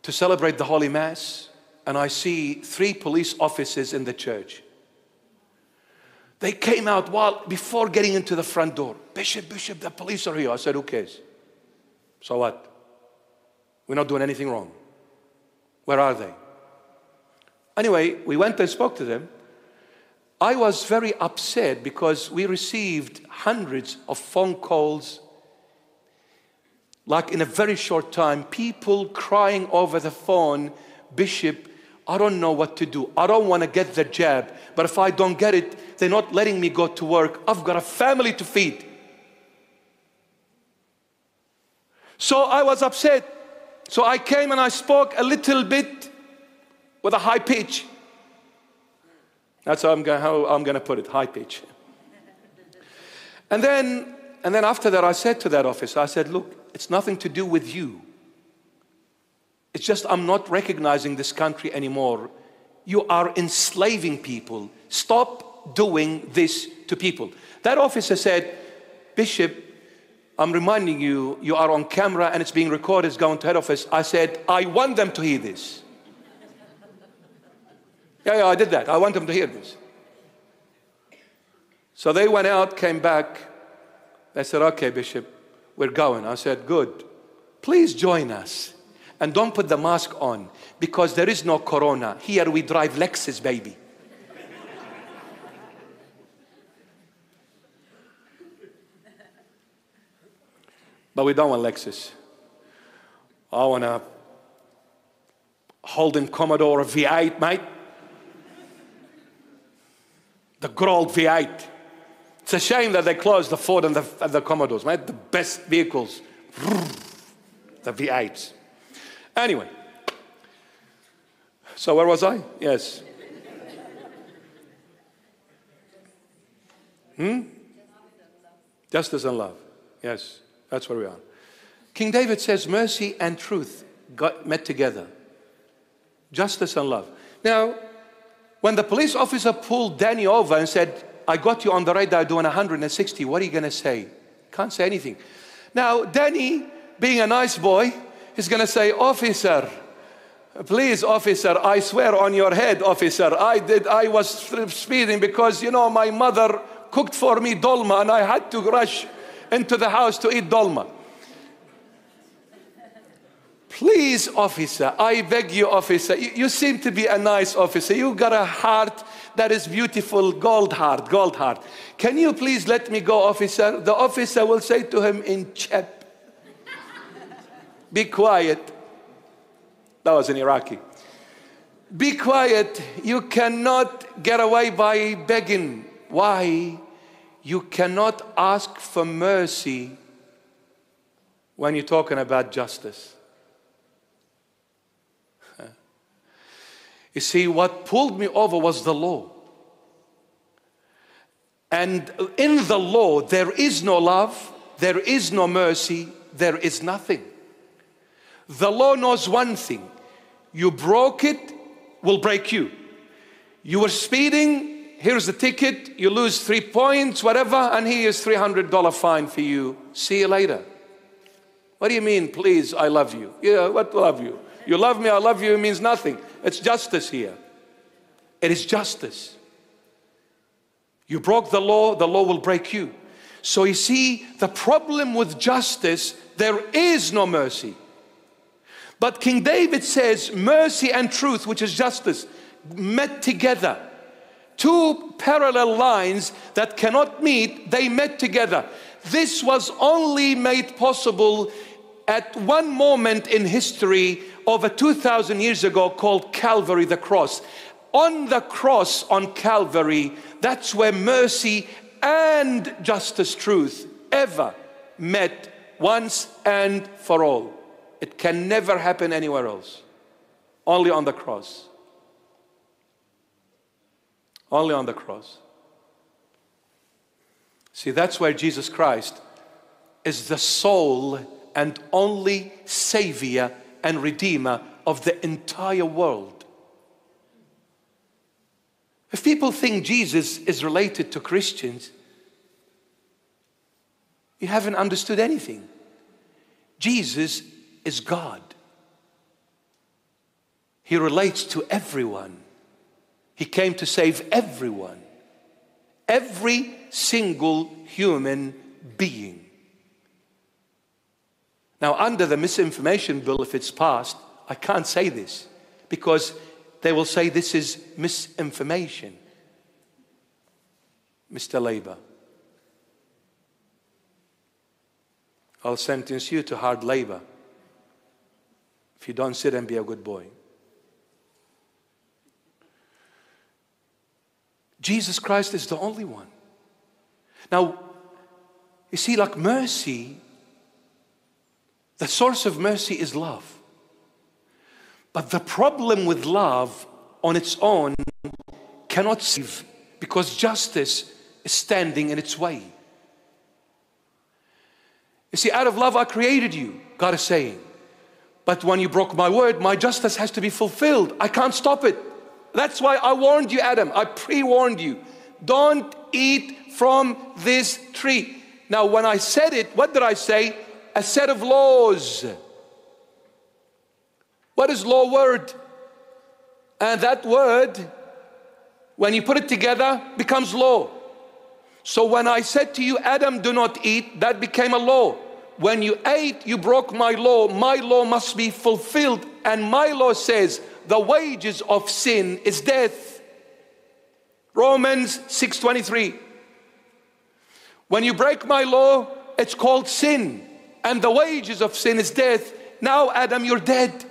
to celebrate the Holy Mass, and I see three police officers in the church. They came out before getting into the front door. Bishop, the police are here. I said, who cares? So what? We're not doing anything wrong. Where are they? Anyway, we went and spoke to them. I was very upset because we received hundreds of phone calls, like in a very short time, people crying over the phone, Bishop, I don't know what to do. I don't want to get the jab, but if I don't get it, they're not letting me go to work. I've got a family to feed. So I was upset. So I came and I spoke a little bit with a high pitch. That's how I'm going to put it, high pitch. And then after that, I said to that officer, I said, look, it's nothing to do with you. It's just I'm not recognizing this country anymore. You are enslaving people. Stop doing this to people. That officer said, Bishop, I'm reminding you, you are on camera and it's being recorded, it's going to head office. I said, I want them to hear this. Yeah, I did that. I want them to hear this. So they went out, came back. They said, okay, Bishop, we're going. I said, good. Please join us. And don't put the mask on because there is no corona. Here we drive Lexus, baby. But we don't want Lexus. I want a Holden Commodore V8, mate. The good old V8. It's a shame that they closed the Ford and the Commodores, mate. The best vehicles. The V8s. Anyway. So where was I? Yes. Justice and love. Yes. That's where we are. King David says mercy and truth got met together. Justice and love. Now, when the police officer pulled Danny over and said, I got you on the radar doing 160, what are you going to say? Can't say anything. Now, Danny, being a nice boy, is going to say, officer, please, officer, I swear on your head, officer, I was speeding because, you know, my mother cooked for me dolma and I had to rush into the house to eat dolma. Please, officer, I beg you, officer, you seem to be a nice officer. You got a heart that is beautiful, gold heart, gold heart. Can you please let me go, officer? The officer will say to him in Chep, be quiet. That was in Iraqi. Be quiet. You cannot get away by begging. Why? You cannot ask for mercy when you're talking about justice. You see, what pulled me over was the law. And in the law, there is no love, there is no mercy, there is nothing. The law knows one thing. You broke it, will break you. You were speeding, here's the ticket, you lose 3 points, whatever, and here's $300 fine for you. See you later. What do you mean, please, I love you? Yeah, what love you? You love me, I love you, it means nothing. It's justice here. It is justice. You broke the law will break you. So you see, the problem with justice, there is no mercy. But King David says, mercy and truth, which is justice, met together. Two parallel lines that cannot meet, they met together. This was only made possible at one moment in history over 2,000 years ago called Calvary, the cross. On the cross on Calvary, that's where mercy and justice, truth ever met once and for all. It can never happen anywhere else. Only on the cross. Only on the cross. See, that's where Jesus Christ is the sole and only Savior and Redeemer of the entire world. If people think Jesus is related to Christians, you haven't understood anything. Jesus is God. He relates to everyone. He came to save everyone, every single human being. Now, under the misinformation bill, if it's passed, I can't say this because they will say this is misinformation. Mr. Labour, I'll sentence you to hard labour if you don't sit and be a good boy. Jesus Christ is the only one. Now, you see, like mercy, the source of mercy is love. But the problem with love on its own cannot save because justice is standing in its way. You see, out of love I created you, God is saying. But when you broke my word, my justice has to be fulfilled. I can't stop it. That's why I warned you, Adam. I pre-warned you. Don't eat from this tree. Now, when I said it, what did I say? A set of laws. What is law word? And that word, when you put it together, becomes law. So when I said to you, Adam, do not eat, that became a law. When you ate, you broke my law. My law must be fulfilled. And my law says, the wages of sin is death. Romans 6:23. When you break my law, it's called sin. And the wages of sin is death. Now, Adam, you're dead.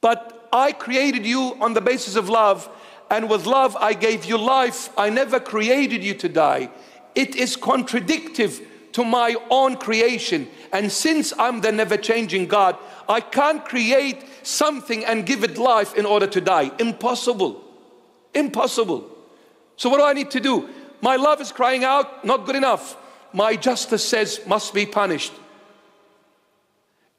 But I created you on the basis of love. And with love, I gave you life. I never created you to die. It is contradictive to my own creation. And since I'm the never-changing God, I can't create something and give it life in order to die. Impossible. Impossible. So what do I need to do? My love is crying out, not good enough. My justice says, must be punished.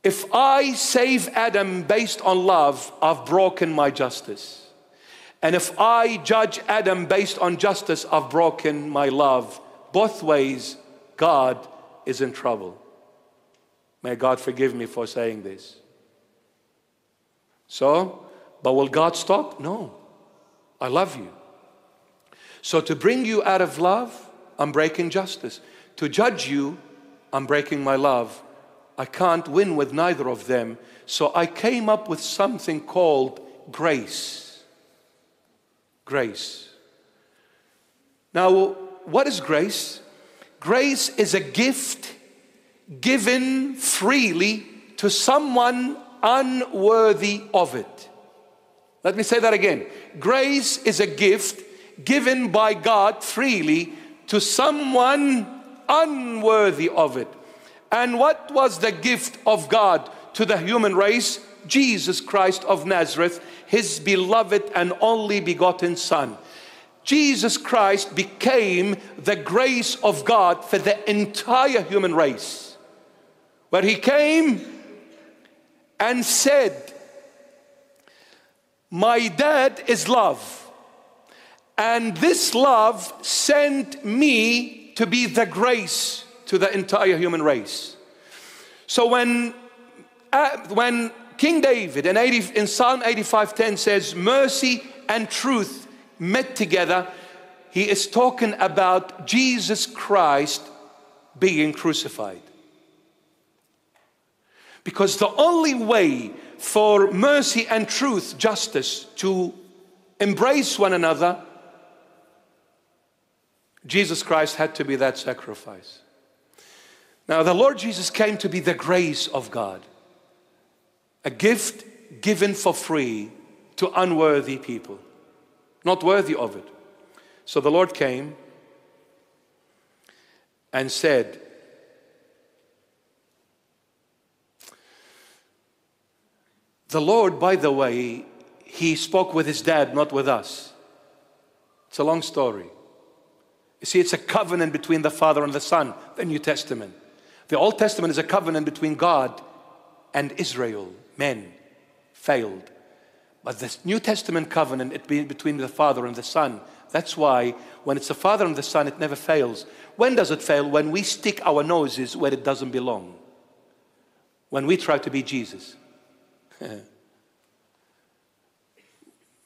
If I save Adam based on love, I've broken my justice. And if I judge Adam based on justice, I've broken my love. Both ways, God is in trouble. May God forgive me for saying this. So, but will God stop? No. I love you. So to bring you out of love, I'm breaking justice. To judge you, I'm breaking my love. I can't win with neither of them. So I came up with something called grace. Grace. Now, what is grace? Grace is a gift given freely to someone unworthy of it. Let me say that again. Grace is a gift given by God freely to someone unworthy of it. And what was the gift of God to the human race? Jesus Christ of Nazareth, his beloved and only begotten Son. Jesus Christ became the grace of God for the entire human race, where he came and said, my dad is love, and this love sent me to be the grace to the entire human race. So when King David in Psalm 85:10 says, mercy and truth met together, he is talking about Jesus Christ being crucified. Because the only way for mercy and truth, justice, to embrace one another, Jesus Christ had to be that sacrifice. Now, the Lord Jesus came to be the grace of God. A gift given for free to unworthy people, not worthy of it. So the Lord came and said, the Lord, by the way, he spoke with his dad, not with us. It's a long story. You see, it's a covenant between the Father and the Son, the New Testament. The Old Testament is a covenant between God and Israel. Men failed. But the New Testament covenant, it being between the Father and the Son. That's why when it's the Father and the Son, it never fails. When does it fail? When we stick our noses where it doesn't belong. When we try to be Jesus.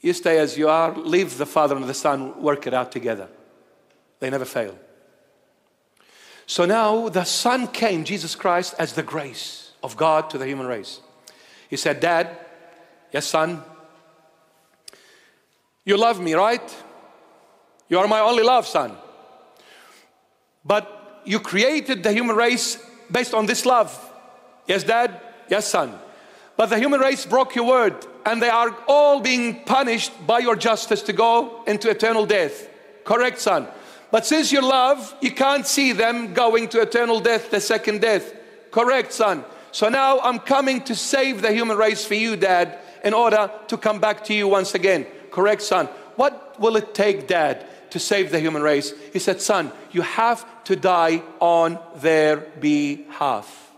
You stay as you are, leave the Father and the Son, work it out together. They never fail. So now the Son came, Jesus Christ, as the grace of God to the human race. He said, Dad, yes, son, you love me, right? You are my only love, son. But you created the human race based on this love. Yes, Dad, yes, son. But the human race broke your word, and they are all being punished by your justice to go into eternal death. Correct, son. But since you love, you can't see them going to eternal death, the second death. Correct, son. So now I'm coming to save the human race for you, Dad, in order to come back to you once again. Correct, son. What will it take, Dad, to save the human race? He said, son, you have to die on their behalf.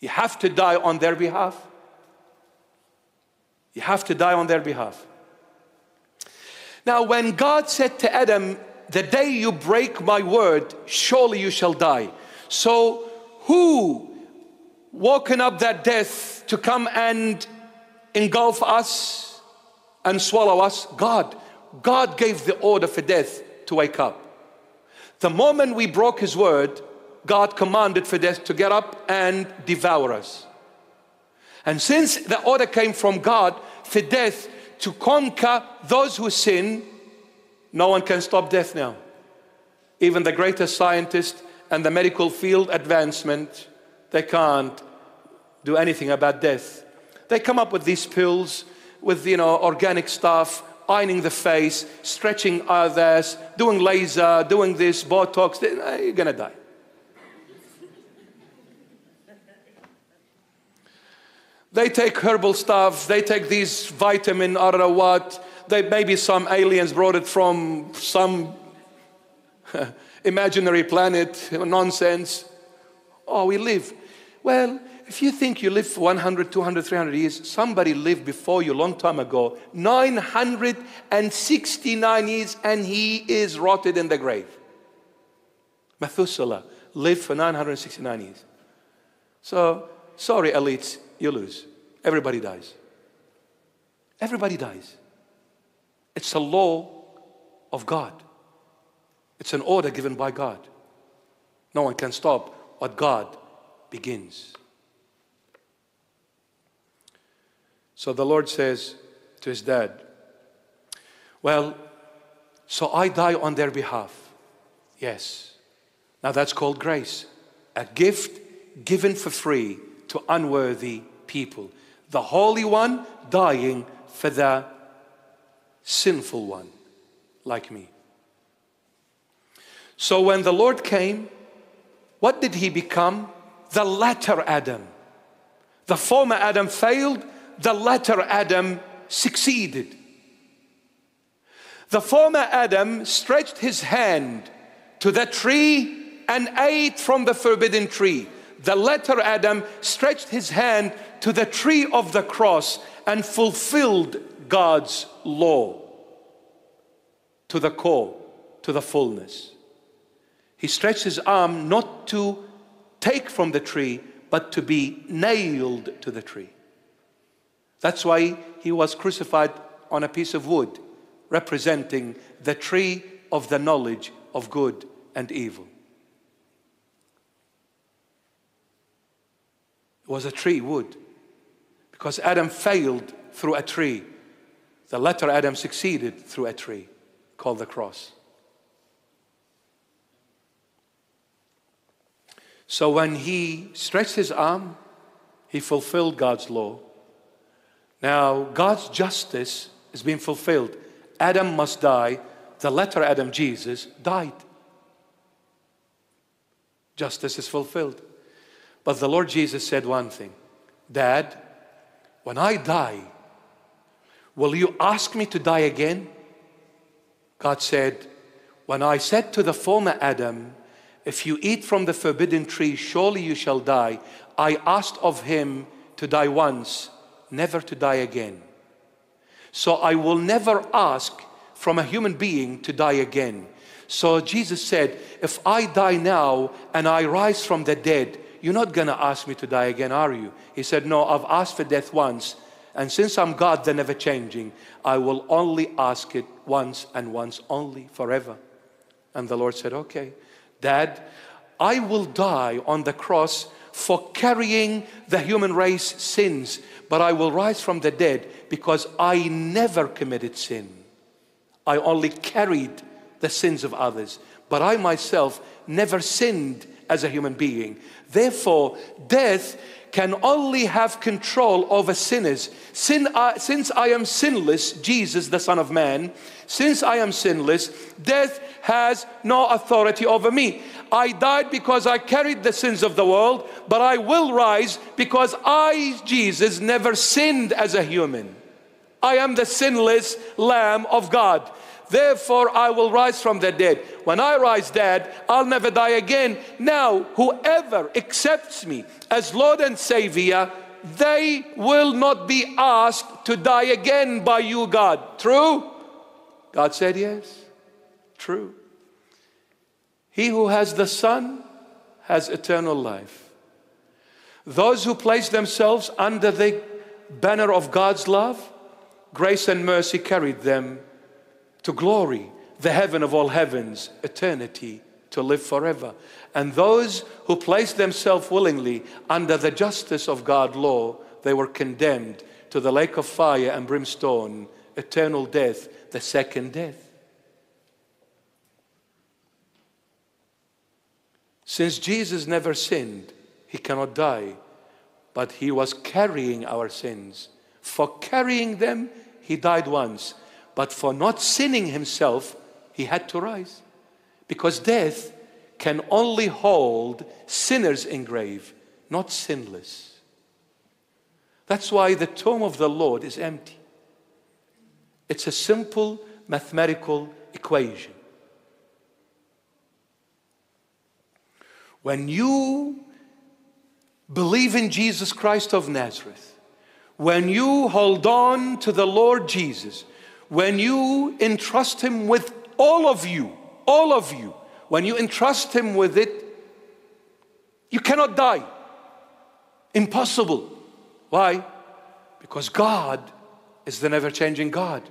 You have to die on their behalf. You have to die on their behalf. Now, when God said to Adam, the day you break my word, surely you shall die. So who woken up that death to come and engulf us and swallow us? God. God gave the order for death to wake up. The moment we broke his word, God commanded for death to get up and devour us. And since the order came from God for death to conquer those who sin, no one can stop death now. Even the greatest scientists and the medical field advancement, they can't do anything about death. They come up with these pills, with, you know, organic stuff, ironing the face, stretching others, doing laser, doing this, Botox. You're gonna die. They take herbal stuff, they take these vitamin, I don't know what. Maybe some aliens brought it from some imaginary planet, nonsense. Oh, we live. Well, if you think you live for 100, 200, 300 years, somebody lived before you a long time ago, 969 years, and he is rotted in the grave. Methuselah lived for 969 years. So, sorry, elites, you lose. Everybody dies. Everybody dies. It's a law of God. It's an order given by God. No one can stop what God begins. So the Lord says to his dad, well, so I die on their behalf. Yes. Now that's called grace. A gift given for free to unworthy people. The Holy One dying for the sinful one, like me. So when the Lord came, what did he become? The latter Adam. The former Adam failed. The latter Adam succeeded. The former Adam stretched his hand to the tree and ate from the forbidden tree. The latter Adam stretched his hand to the tree of the cross and fulfilled God's law to the core, to the fullness. He stretched his arm not to take from the tree, but to be nailed to the tree. That's why he was crucified on a piece of wood, representing the tree of the knowledge of good and evil. It was a tree, wood, because Adam failed through a tree. The latter Adam succeeded through a tree called the cross. So when he stretched his arm, he fulfilled God's law. Now, God's justice is being fulfilled. Adam must die. The latter Adam, Jesus, died. Justice is fulfilled. But the Lord Jesus said one thing. Dad, when I die, will you ask me to die again? God said, when I said to the former Adam, if you eat from the forbidden tree, surely you shall die, I asked of him to die once, never to die again. So I will never ask from a human being to die again. So Jesus said, if I die now and I rise from the dead, you're not going to ask me to die again, are you? He said, no, I've asked for death once. And since I'm God, the never changing, I will only ask it once and once only, forever. And the Lord said, okay, Dad, I will die on the cross for carrying the human race sins, but I will rise from the dead because I never committed sin. I only carried the sins of others, but I myself never sinned as a human being. Therefore, death can only have control over sinners. Since I am sinless, Jesus, the Son of Man, since I am sinless, death has no authority over me. I died because I carried the sins of the world, but I will rise because I, Jesus, never sinned as a human. I am the sinless Lamb of God. Therefore I will rise from the dead. When I rise dead, I'll never die again. Now, whoever accepts me as Lord and Savior, they will not be asked to die again by you, God. True? God said yes. True. He who has the Son has eternal life. Those who place themselves under the banner of God's love, grace and mercy carried them to glory, the heaven of all heavens, eternity, to live forever. And those who placed themselves willingly under the justice of God's law, they were condemned to the lake of fire and brimstone, eternal death, the second death. Since Jesus never sinned, he cannot die, but he was carrying our sins. For carrying them, he died once, but for not sinning himself, he had to rise. Because death can only hold sinners in grave, not sinless. That's why the tomb of the Lord is empty. It's a simple mathematical equation. When you believe in Jesus Christ of Nazareth, when you hold on to the Lord Jesus, when you entrust him with all of you, when you entrust him with it, you cannot die. Impossible. Why? Because God is the never-changing God.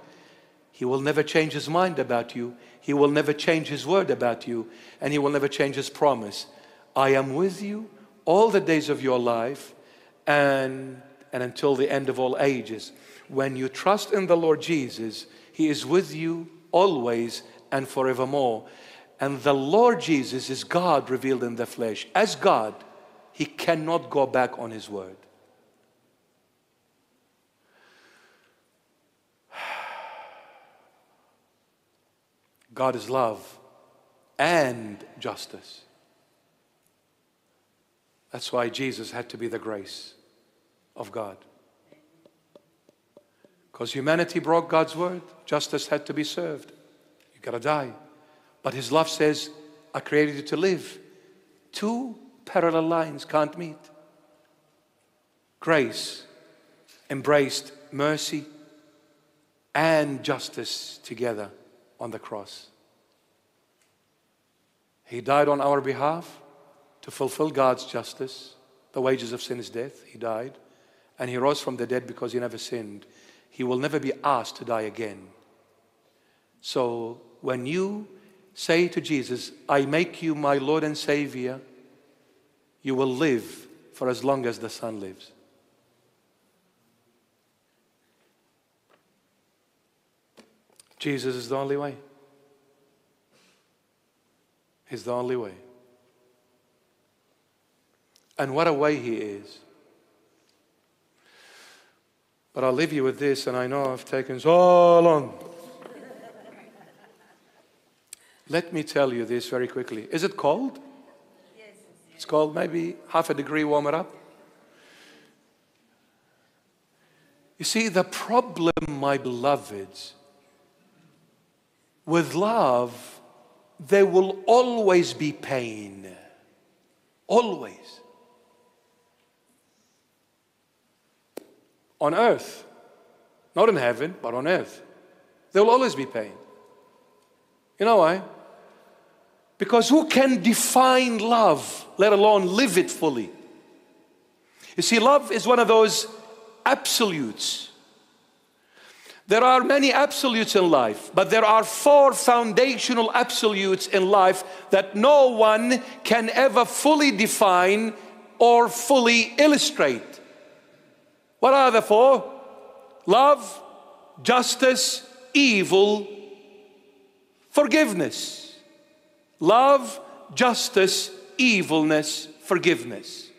He will never change his mind about you. He will never change his word about you. And he will never change his promise. I am with you all the days of your life and until the end of all ages. When you trust in the Lord Jesus, he is with you always and forevermore. And the Lord Jesus is God revealed in the flesh. As God, he cannot go back on his word. God is love and justice. That's why Jesus had to be the grace of God. Because humanity broke God's word, justice had to be served. You gotta die. But his love says, I created you to live. Two parallel lines can't meet. Grace embraced mercy and justice together on the cross. He died on our behalf to fulfill God's justice. The wages of sin is death. He died. And he rose from the dead because he never sinned. He will never be asked to die again. So when you say to Jesus, I make you my Lord and Savior, you will live for as long as the Son lives. Jesus is the only way. He's the only way. And what a way he is. But I'll leave you with this, and I know I've taken so long. Let me tell you this very quickly. Is it cold? Yes. It's cold, maybe half a degree warmer up. You see, the problem, my beloveds, with love, there will always be pain. Always. On earth. Not in heaven, but on earth. There will always be pain. You know why? Because who can define love, let alone live it fully? You see, love is one of those absolutes. There are many absolutes in life, but there are four foundational absolutes in life that no one can ever fully define or fully illustrate. What are the four? Love, justice, evil, forgiveness. Love, justice, evilness, forgiveness.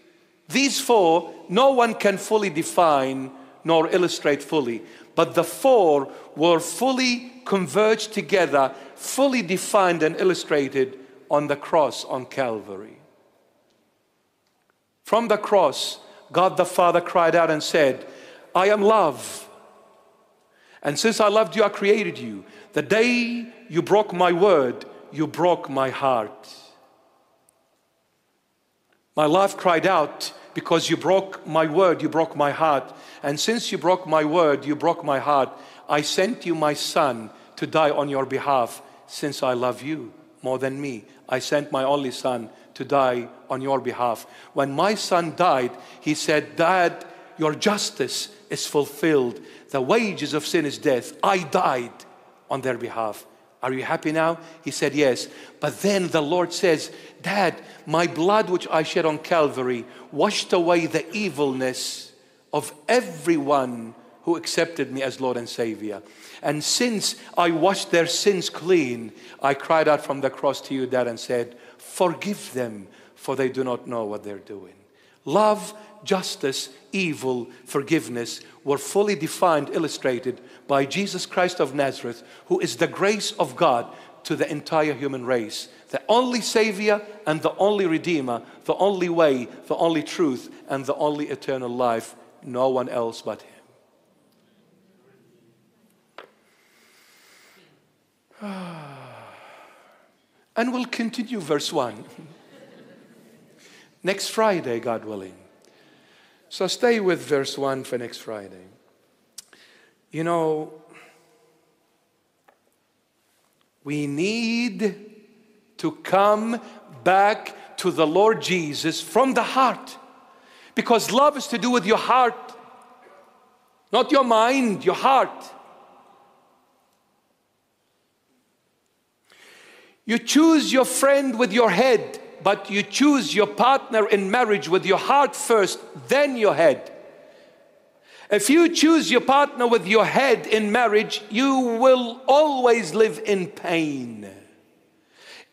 These four, no one can fully define nor illustrate fully. But the four were fully converged together, fully defined and illustrated on the cross on Calvary. From the cross, God the Father cried out and said, I am love. And since I loved you, I created you. The day you broke my word, you broke my heart. My life cried out because you broke my word, you broke my heart. And since you broke my word, you broke my heart. I sent you my son to die on your behalf. Since I love you more than me, I sent my only son to die on your behalf. When my son died, he said, Dad, your justice is fulfilled. The wages of sin is death. I died on their behalf. Are you happy now? He said, yes. But then the Lord says, Dad, my blood which I shed on Calvary washed away the evilness of everyone who accepted me as Lord and Savior. And since I washed their sins clean, I cried out from the cross to you, Dad, and said, forgive them, for they do not know what they're doing. Love, justice, evil, forgiveness were fully defined, illustrated by Jesus Christ of Nazareth, who is the grace of God to the entire human race, the only Savior and the only Redeemer, the only way, the only truth, and the only eternal life, no one else but Him. And we'll continue verse 1 next Friday, God willing. So stay with verse 1 for next Friday. You know, we need to come back to the Lord Jesus from the heart, because love is to do with your heart, not your mind, your heart. You choose your friend with your head, but you choose your partner in marriage with your heart first, then your head. If you choose your partner with your head in marriage, you will always live in pain.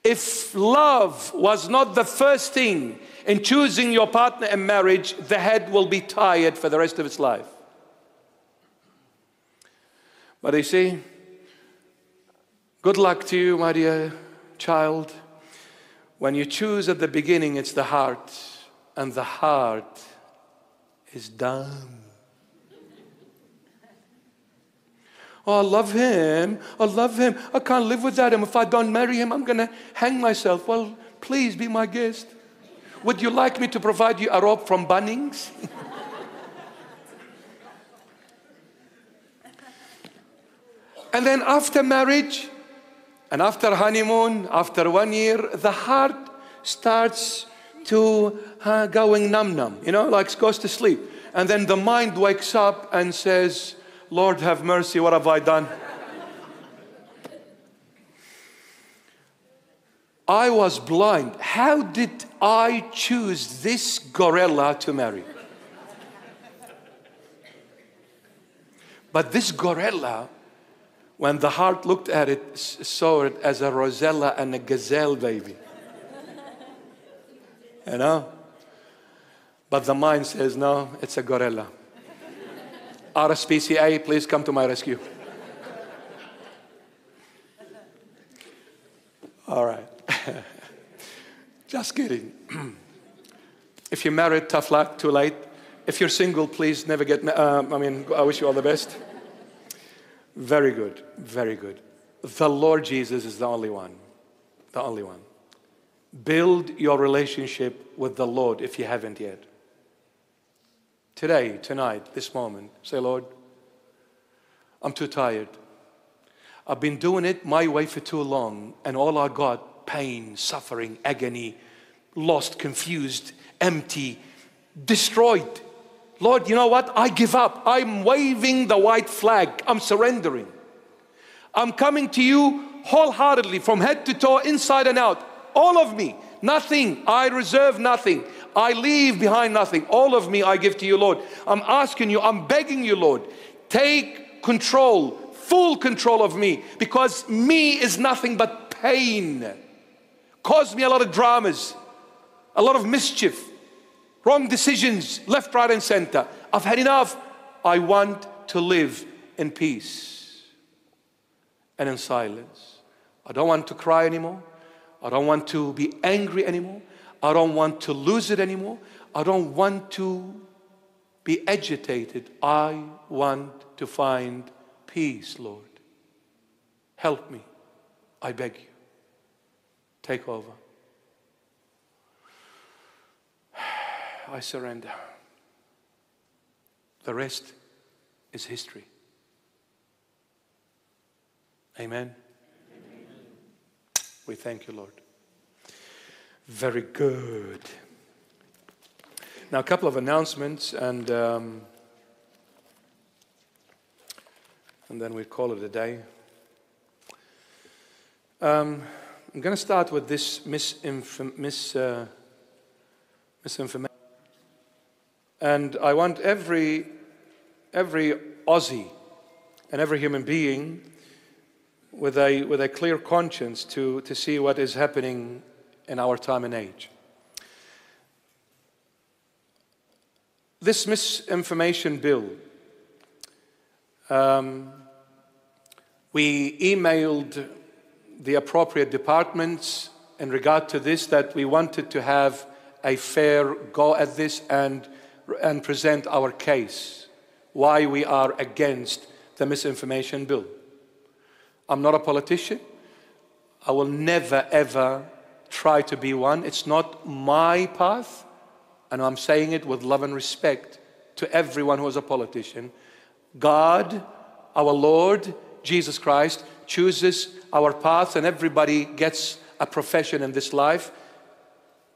If love was not the first thing in choosing your partner in marriage, the head will be tired for the rest of its life. But you see, good luck to you, my dear child. When you choose at the beginning, it's the heart, and the heart is dumb. Oh, I love him. I love him. I can't live without him. If I don't marry him, I'm going to hang myself. Well, please be my guest. Would you like me to provide you a rope from Bunnings? And then after marriage, and after honeymoon, after 1 year, the heart starts to going numb, you know, like goes to sleep. And then the mind wakes up and says, Lord, have mercy, what have I done? I was blind. How did I choose this gorilla to marry? But this gorilla, when the heart looked at it, saw it as a Rosella and a gazelle baby. You know? But the mind says, no, it's a gorilla. RSPCA, please come to my rescue. All right. Just kidding. If you're married, tough luck, too late. If you're single, please never get married. I wish you all the best. Very good, very good. The Lord Jesus is the only one, the only one. Build your relationship with the Lord if you haven't yet. Today, tonight, this moment, say, Lord, I'm too tired. I've been doing it my way for too long, and all I got, pain, suffering, agony, lost, confused, empty, destroyed. Lord, you know what? I give up. I'm waving the white flag. I'm surrendering. I'm coming to you wholeheartedly, from head to toe, inside and out. All of me, nothing. I reserve nothing. I leave behind nothing. All of me I give to you, Lord. I'm asking you, I'm begging you, Lord, take control, full control of me, because me is nothing but pain. Caused me a lot of dramas, a lot of mischief. Wrong decisions, left, right, and center. I've had enough. I want to live in peace and in silence. I don't want to cry anymore. I don't want to be angry anymore. I don't want to lose it anymore. I don't want to be agitated. I want to find peace, Lord. Help me, I beg you. Take over. I surrender. The rest is history. Amen? Amen. We thank you, Lord. Very good. Now, a couple of announcements, and then we call it a day. I'm going to start with this misinformation. And I want every Aussie and every human being with a clear conscience to see what is happening in our time and age. This misinformation bill, we emailed the appropriate departments in regard to this, that we wanted to have a fair go at this and present our case, why we are against the misinformation bill. I'm not a politician. I will never, ever try to be one. It's not my path, and I'm saying it with love and respect to everyone who is a politician. God, our Lord, Jesus Christ, chooses our path, and everybody gets a profession in this life.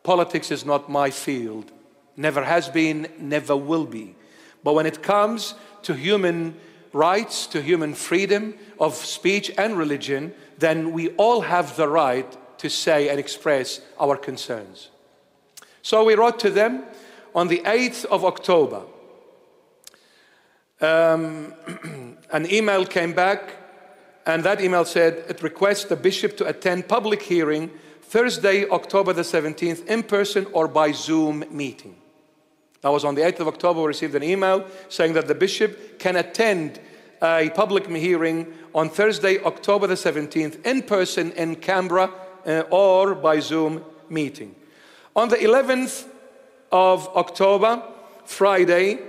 Politics is not my field. Never has been, never will be. But when it comes to human rights, to human freedom of speech and religion, then we all have the right to say and express our concerns. So we wrote to them on the 8th of October. An email came back, and that email said, it requests the bishop to attend public hearing Thursday, October the 17th, in person or by Zoom meeting. That was on the 8th of October. We received an email saying that the bishop can attend a public hearing on Thursday, October the 17th, in person in Canberra or by Zoom meeting. On the 11th of October, Friday,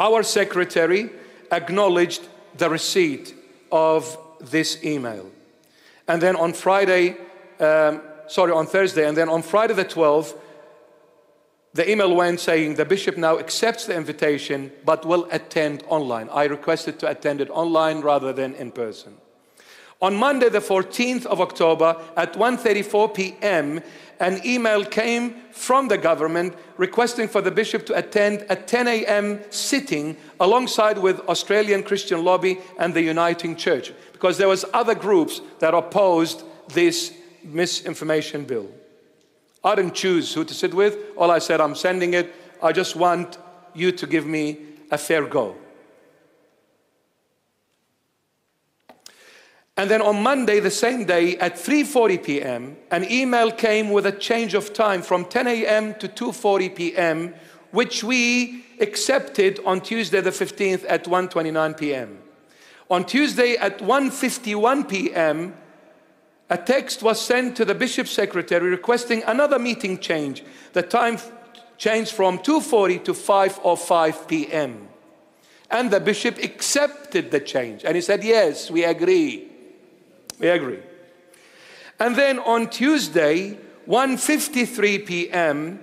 our secretary acknowledged the receipt of this email. And then on Friday, on Thursday, and then on Friday the 12th, the email went saying the bishop now accepts the invitation but will attend online. I requested to attend it online rather than in person. On Monday the 14th of October at 1:34 p.m., an email came from the government requesting for the bishop to attend a 10 a.m. sitting alongside with Australian Christian Lobby and the Uniting Church, because there was other groups that opposed this misinformation bill. I didn't choose who to sit with. All I said, I'm sending it. I just want you to give me a fair go. And then on Monday, the same day, at 3:40 p.m., an email came with a change of time from 10 a.m. to 2:40 p.m., which we accepted on Tuesday the 15th at 1:29 p.m. On Tuesday at 1:51 p.m., a text was sent to the bishop's secretary requesting another meeting change. The time changed from 2:40 to 5:05 p.m. And the bishop accepted the change. And he said, yes, we agree. We agree. And then on Tuesday, 1:53 p.m.,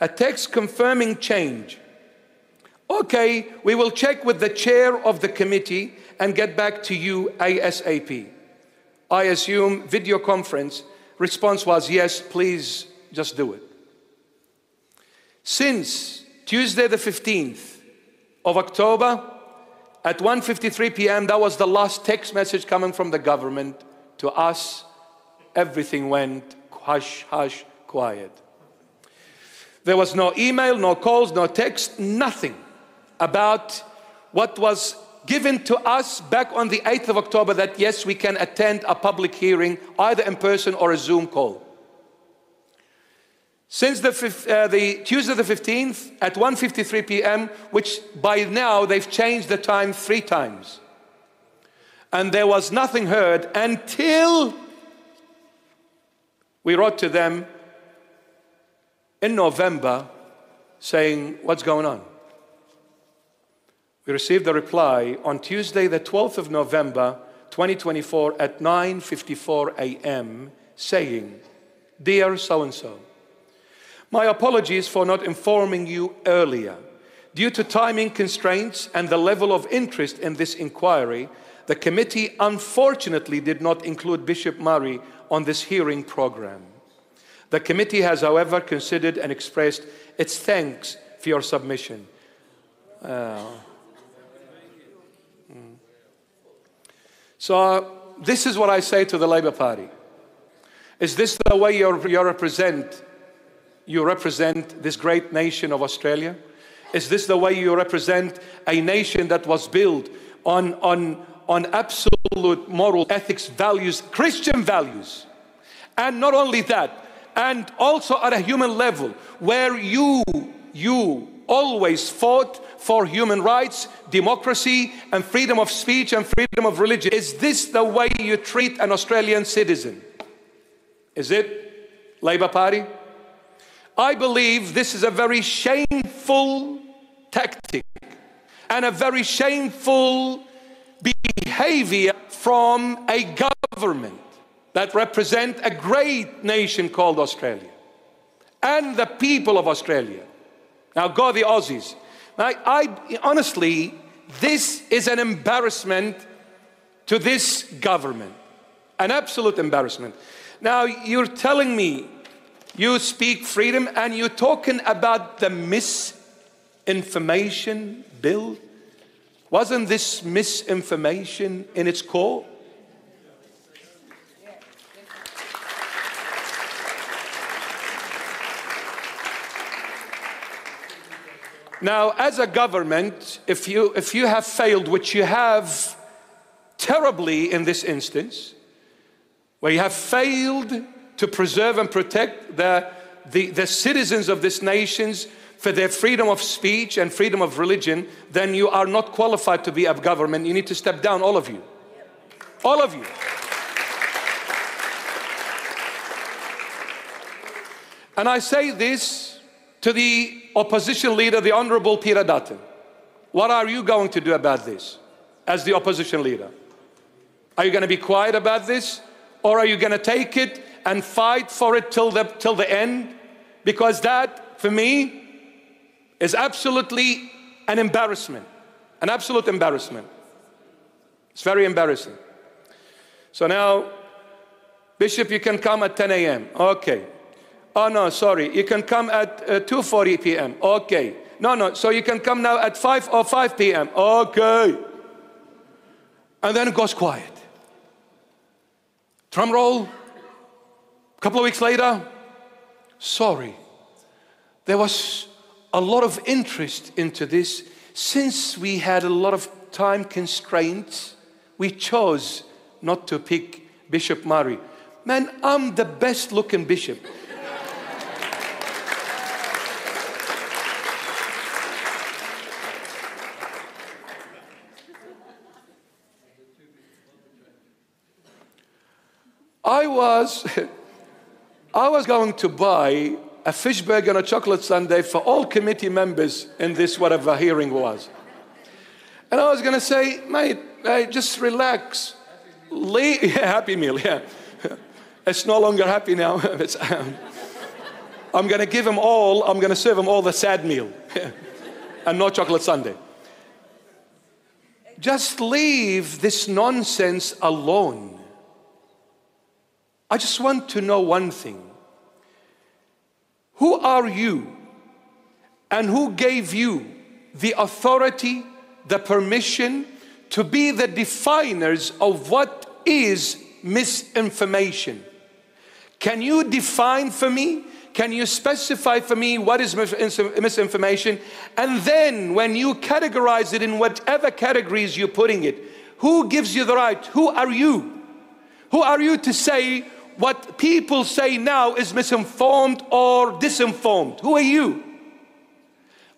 a text confirming change. Okay, we will check with the chair of the committee and get back to you ASAP. I assume video conference. Response was, yes, please just do it. Since Tuesday the 15th of October at 1:53 p.m., that was the last text message coming from the government to us. Everything went hush, hush, quiet. There was no email, no calls, no text, nothing about what was given to us back on the 8th of October that yes, we can attend a public hearing either in person or a Zoom call. Since the Tuesday the 15th at 1:53 p.m., which by now they've changed the time 3 times. And there was nothing heard until we wrote to them in November saying, what's going on? We received a reply on Tuesday, the 12th of November, 2024 at 9:54 a.m. saying, "Dear so-and-so, my apologies for not informing you earlier. Due to timing constraints and the level of interest in this inquiry, the committee unfortunately did not include Bishop Murray on this hearing program. The committee has, however, considered and expressed its thanks for your submission." So this is what I say to the Labour Party. Is this the way you represent this great nation of Australia? Is this the way you represent a nation that was built on absolute moral ethics, values, Christian values? And not only that, and also at a human level, where you always fought for human rights, democracy, and freedom of speech and freedom of religion. Is this the way you treat an Australian citizen? Is it, Labour Party? I believe this is a very shameful tactic and a very shameful behavior from a government that represents a great nation called Australia and the people of Australia. Now go the Aussies. I honestly, this is an embarrassment to this government, an absolute embarrassment. Now you're telling me you speak freedom and you're talking about the misinformation bill. Wasn't this misinformation in its core? Now, as a government, if you have failed, which you have terribly in this instance, where you have failed to preserve and protect the citizens of this nation for their freedom of speech and freedom of religion, then you are not qualified to be a government. You need to step down, all of you. All of you. And I say this to the opposition leader, the Honourable Peter Dutton. What are you going to do about this as the opposition leader? Are you going to be quiet about this, or are you going to take it and fight for it till the end? Because that, for me, is absolutely an embarrassment, an absolute embarrassment. It's very embarrassing. So now, Bishop, you can come at 10 a.m. Okay. Oh, no, sorry, you can come at 2:40 p.m. Okay. No, so you can come now at 5:05 p.m. Okay. And then it goes quiet. Drum roll. A couple of weeks later, sorry, there was a lot of interest into this. Since we had a lot of time constraints, we chose not to pick Bishop Murray. Man, I'm the best looking bishop. I was going to buy a fish burger and a chocolate sundae for all committee members in this whatever hearing was. And I was going to say, mate, just relax. Happy meal, yeah. It's no longer happy now. I'm going to serve them all the sad meal. And no chocolate sundae. Just leave this nonsense alone. I just want to know one thing. Who are you, and who gave you the authority, the permission to be the definers of what is misinformation? Can you define for me? Can you specify for me what is misinformation? And then when you categorize it in whatever categories you're putting it, who gives you the right? Who are you? Who are you to say what people say now is misinformed or disinformed? Who are you?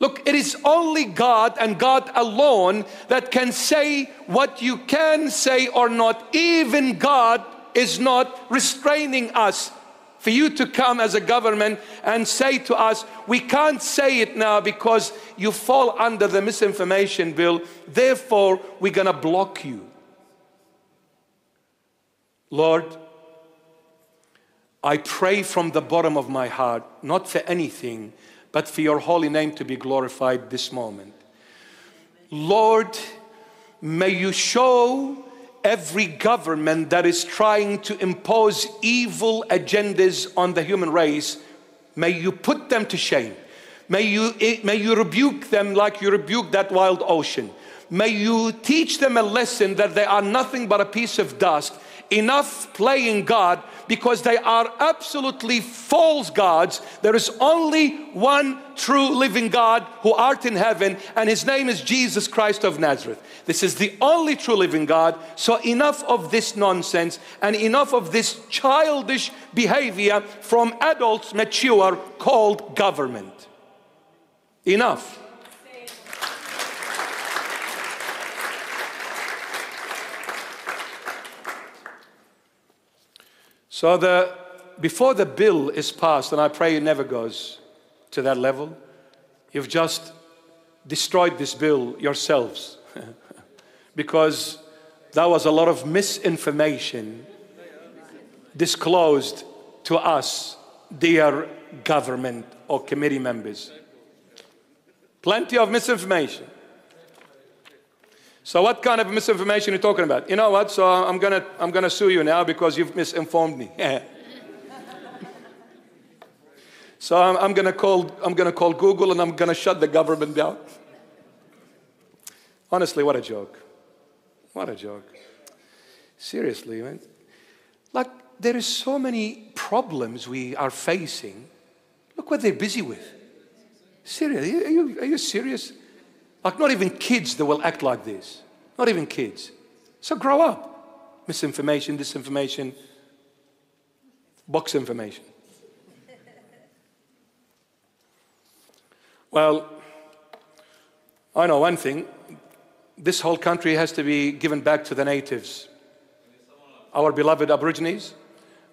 Look, it is only God and God alone that can say what you can say or not. Even God is not restraining us for you to come as a government and say to us, we can't say it now because you fall under the misinformation bill, therefore we're going to block you. Lord, I pray from the bottom of my heart, not for anything, but for your holy name to be glorified this moment. Lord, may you show every government that is trying to impose evil agendas on the human race, may you put them to shame. May you rebuke them like you rebuked that wild ocean. May you teach them a lesson that they are nothing but a piece of dust. Enough playing God, because they are absolutely false gods. There is only one true living God who art in heaven, and his name is Jesus Christ of Nazareth. This is the only true living God. So enough of this nonsense and enough of this childish behavior from adults mature called government. Enough. So before the bill is passed, and I pray it never goes to that level, you've just destroyed this bill yourselves because there was a lot of misinformation disclosed to us, dear government or committee members. Plenty of misinformation. So what kind of misinformation are you talking about? You know what? So I'm gonna sue you now because you've misinformed me. So I'm gonna call Google and I'm gonna shut the government down. Honestly, what a joke! What a joke! Seriously, man. Like there is so many problems we are facing. Look what they're busy with. Seriously, are you serious? Like not even kids that will act like this. Not even kids. So grow up. Misinformation, disinformation, box information. Well, I know one thing. This whole country has to be given back to the natives, our beloved Aborigines,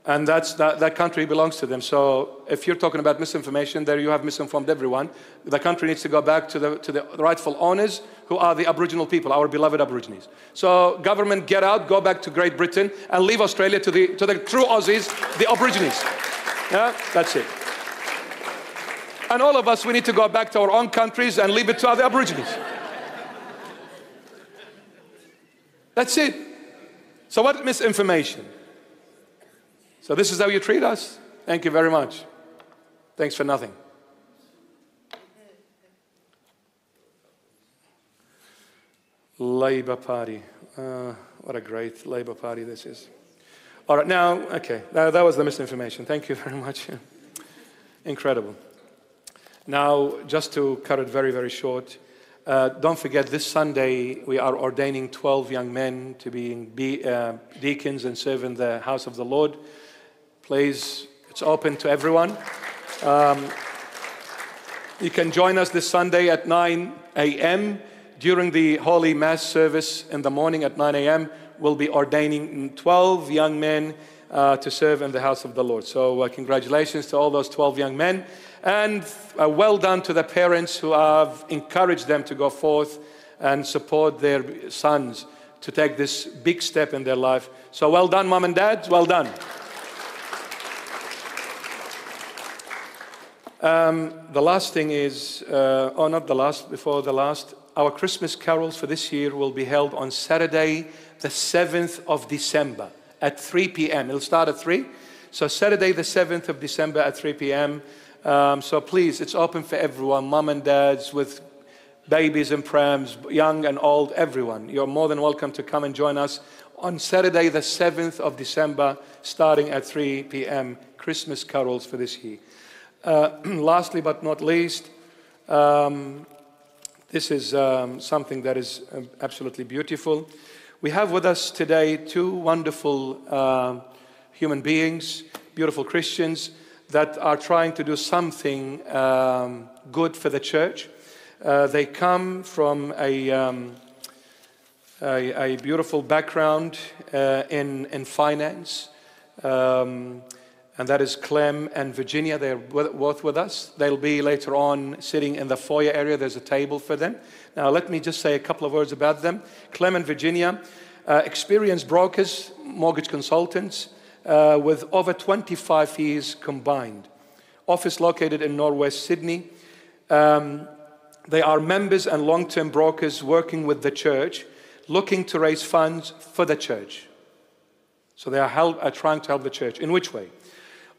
and that country belongs to them. So if you're talking about misinformation, there you have misinformed everyone. The country needs to go back to the rightful owners, who are the Aboriginal people, our beloved Aborigines. So government, get out, go back to Great Britain, and leave Australia to the true Aussies, the Aborigines. Yeah, that's it. And all of us, we need to go back to our own countries and leave it to other Aborigines. That's it. So what misinformation? So this is how you treat us? Thank you very much. Thanks for nothing. Labour Party. What a great Labour Party this is. All right, now, okay. That was the misinformation. Thank you very much. Incredible. Now, just to cut it very, very short, don't forget this Sunday we are ordaining 12 young men to be deacons and serve in the house of the Lord. Please, it's open to everyone. You can join us this Sunday at 9 a.m. During the Holy Mass service in the morning at 9 a.m. we'll be ordaining 12 young men to serve in the house of the Lord. So congratulations to all those 12 young men. And well done to the parents who have encouraged them to go forth and support their sons to take this big step in their life. So well done, Mom and Dad. Well done. The last thing is, or not the last, before the last, our Christmas carols for this year will be held on Saturday, the 7th of December at 3 p.m. It'll start at 3. So Saturday, the 7th of December at 3 p.m. So please, it's open for everyone, mom and dads with babies and prams, young and old, everyone. You're more than welcome to come and join us on Saturday, the 7th of December, starting at 3 p.m. Christmas carols for this year. Lastly but not least, this is something that is absolutely beautiful. We have with us today two wonderful human beings, beautiful Christians that are trying to do something good for the church. They come from a beautiful background in finance. and that is Clem and Virginia. They're both with us. They'll be later on sitting in the foyer area. There's a table for them. Now, let me just say a couple of words about them. Clem and Virginia, experienced brokers, mortgage consultants, with over 25 years combined. Office located in Northwest Sydney. They are members and long-term brokers working with the church, looking to raise funds for the church. So they are trying to help the church. In which way?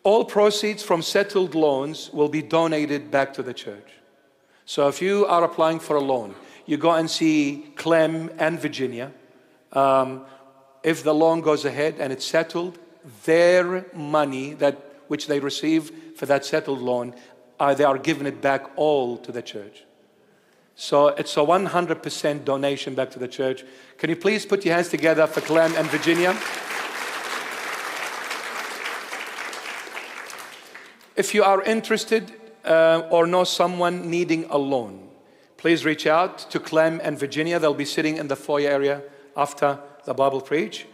All proceeds from settled loans will be donated back to the church. So if you are applying for a loan, you go and see Clem and Virginia. If the loan goes ahead and it's settled, their money which they receive for that settled loan, they are giving it back all to the church. So it's a 100% donation back to the church. Can you please put your hands together for Clem and Virginia? If you are interested or know someone needing a loan, please reach out to Clem and Virginia. They'll be sitting in the foyer area after the Bible preach.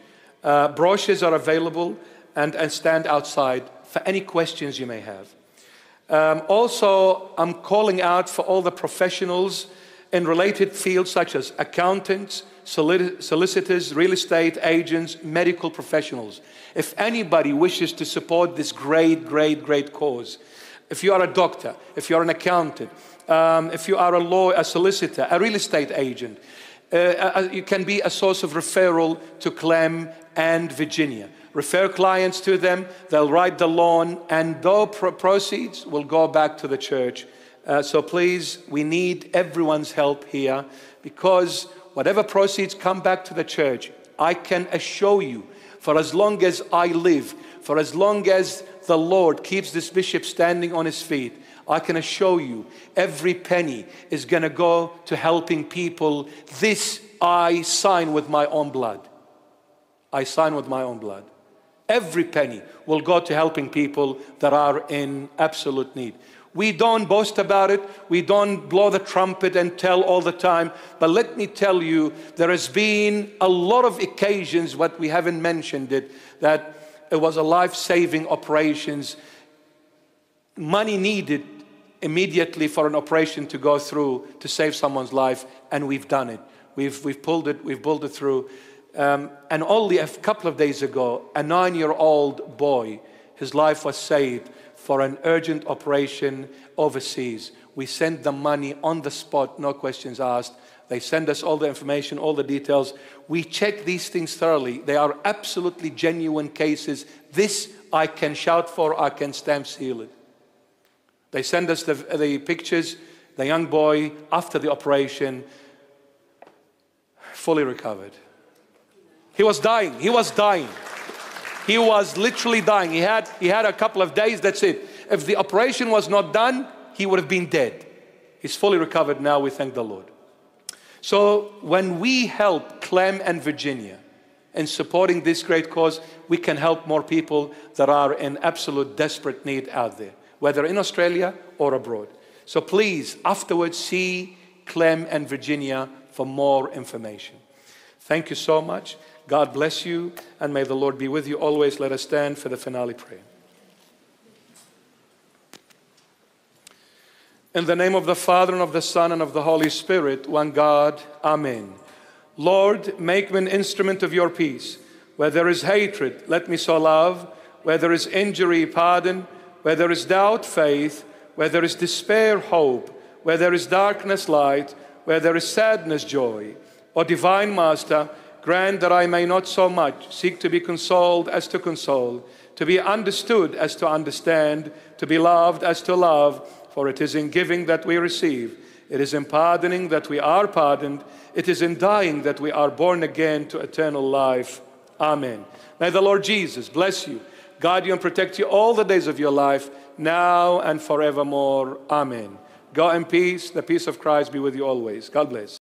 Brochures are available and stand outside for any questions you may have. Also, I'm calling out for all the professionals in related fields such as accountants, solicitors, real estate agents, medical professionals. If anybody wishes to support this great, great, great cause, if you are a doctor, if you are an accountant, if you are a lawyer, a solicitor, a real estate agent, you can be a source of referral to Clem and Virginia. Refer clients to them, they'll write the loan, and those proceeds will go back to the church. So please, we need everyone's help here, because whatever proceeds come back to the church, I can assure you, for as long as I live, for as long as the Lord keeps this bishop standing on his feet, I can assure you every penny is going to go to helping people. This I sign with my own blood. I sign with my own blood. Every penny will go to helping people that are in absolute need. We don't boast about it. We don't blow the trumpet and tell all the time. But let me tell you, there has been a lot of occasions, what we haven't mentioned it, that it was a life-saving operations. Money needed immediately for an operation to go through to save someone's life, and we've done it. We've pulled it through. And only a couple of days ago, a 9-year-old boy, his life was saved for an urgent operation overseas. We sent the money on the spot, no questions asked. They send us all the information, all the details. We check these things thoroughly. They are absolutely genuine cases. This I can shout for, I can stamp seal it. They send us the pictures. The young boy, after the operation, fully recovered. He was dying. He was dying. He was literally dying. He had a couple of days, that's it. If the operation was not done, he would have been dead. He's fully recovered now. We thank the Lord. So when we help Clem and Virginia in supporting this great cause, we can help more people that are in absolute desperate need out there, whether in Australia or abroad. So please, afterwards, see Clem and Virginia for more information. Thank you so much. God bless you, and may the Lord be with you always. Let us stand for the finale prayer. In the name of the Father, and of the Son, and of the Holy Spirit, one God, amen. Lord, make me an instrument of your peace. Where there is hatred, let me sow love. Where there is injury, pardon. Where there is doubt, faith. Where there is despair, hope. Where there is darkness, light. Where there is sadness, joy. O divine Master, grant that I may not so much seek to be consoled as to console, to be understood as to understand, to be loved as to love. For it is in giving that we receive. It is in pardoning that we are pardoned. It is in dying that we are born again to eternal life. Amen. May the Lord Jesus bless you, guide you, and protect you all the days of your life, now and forevermore. Amen. Go in peace. The peace of Christ be with you always. God bless.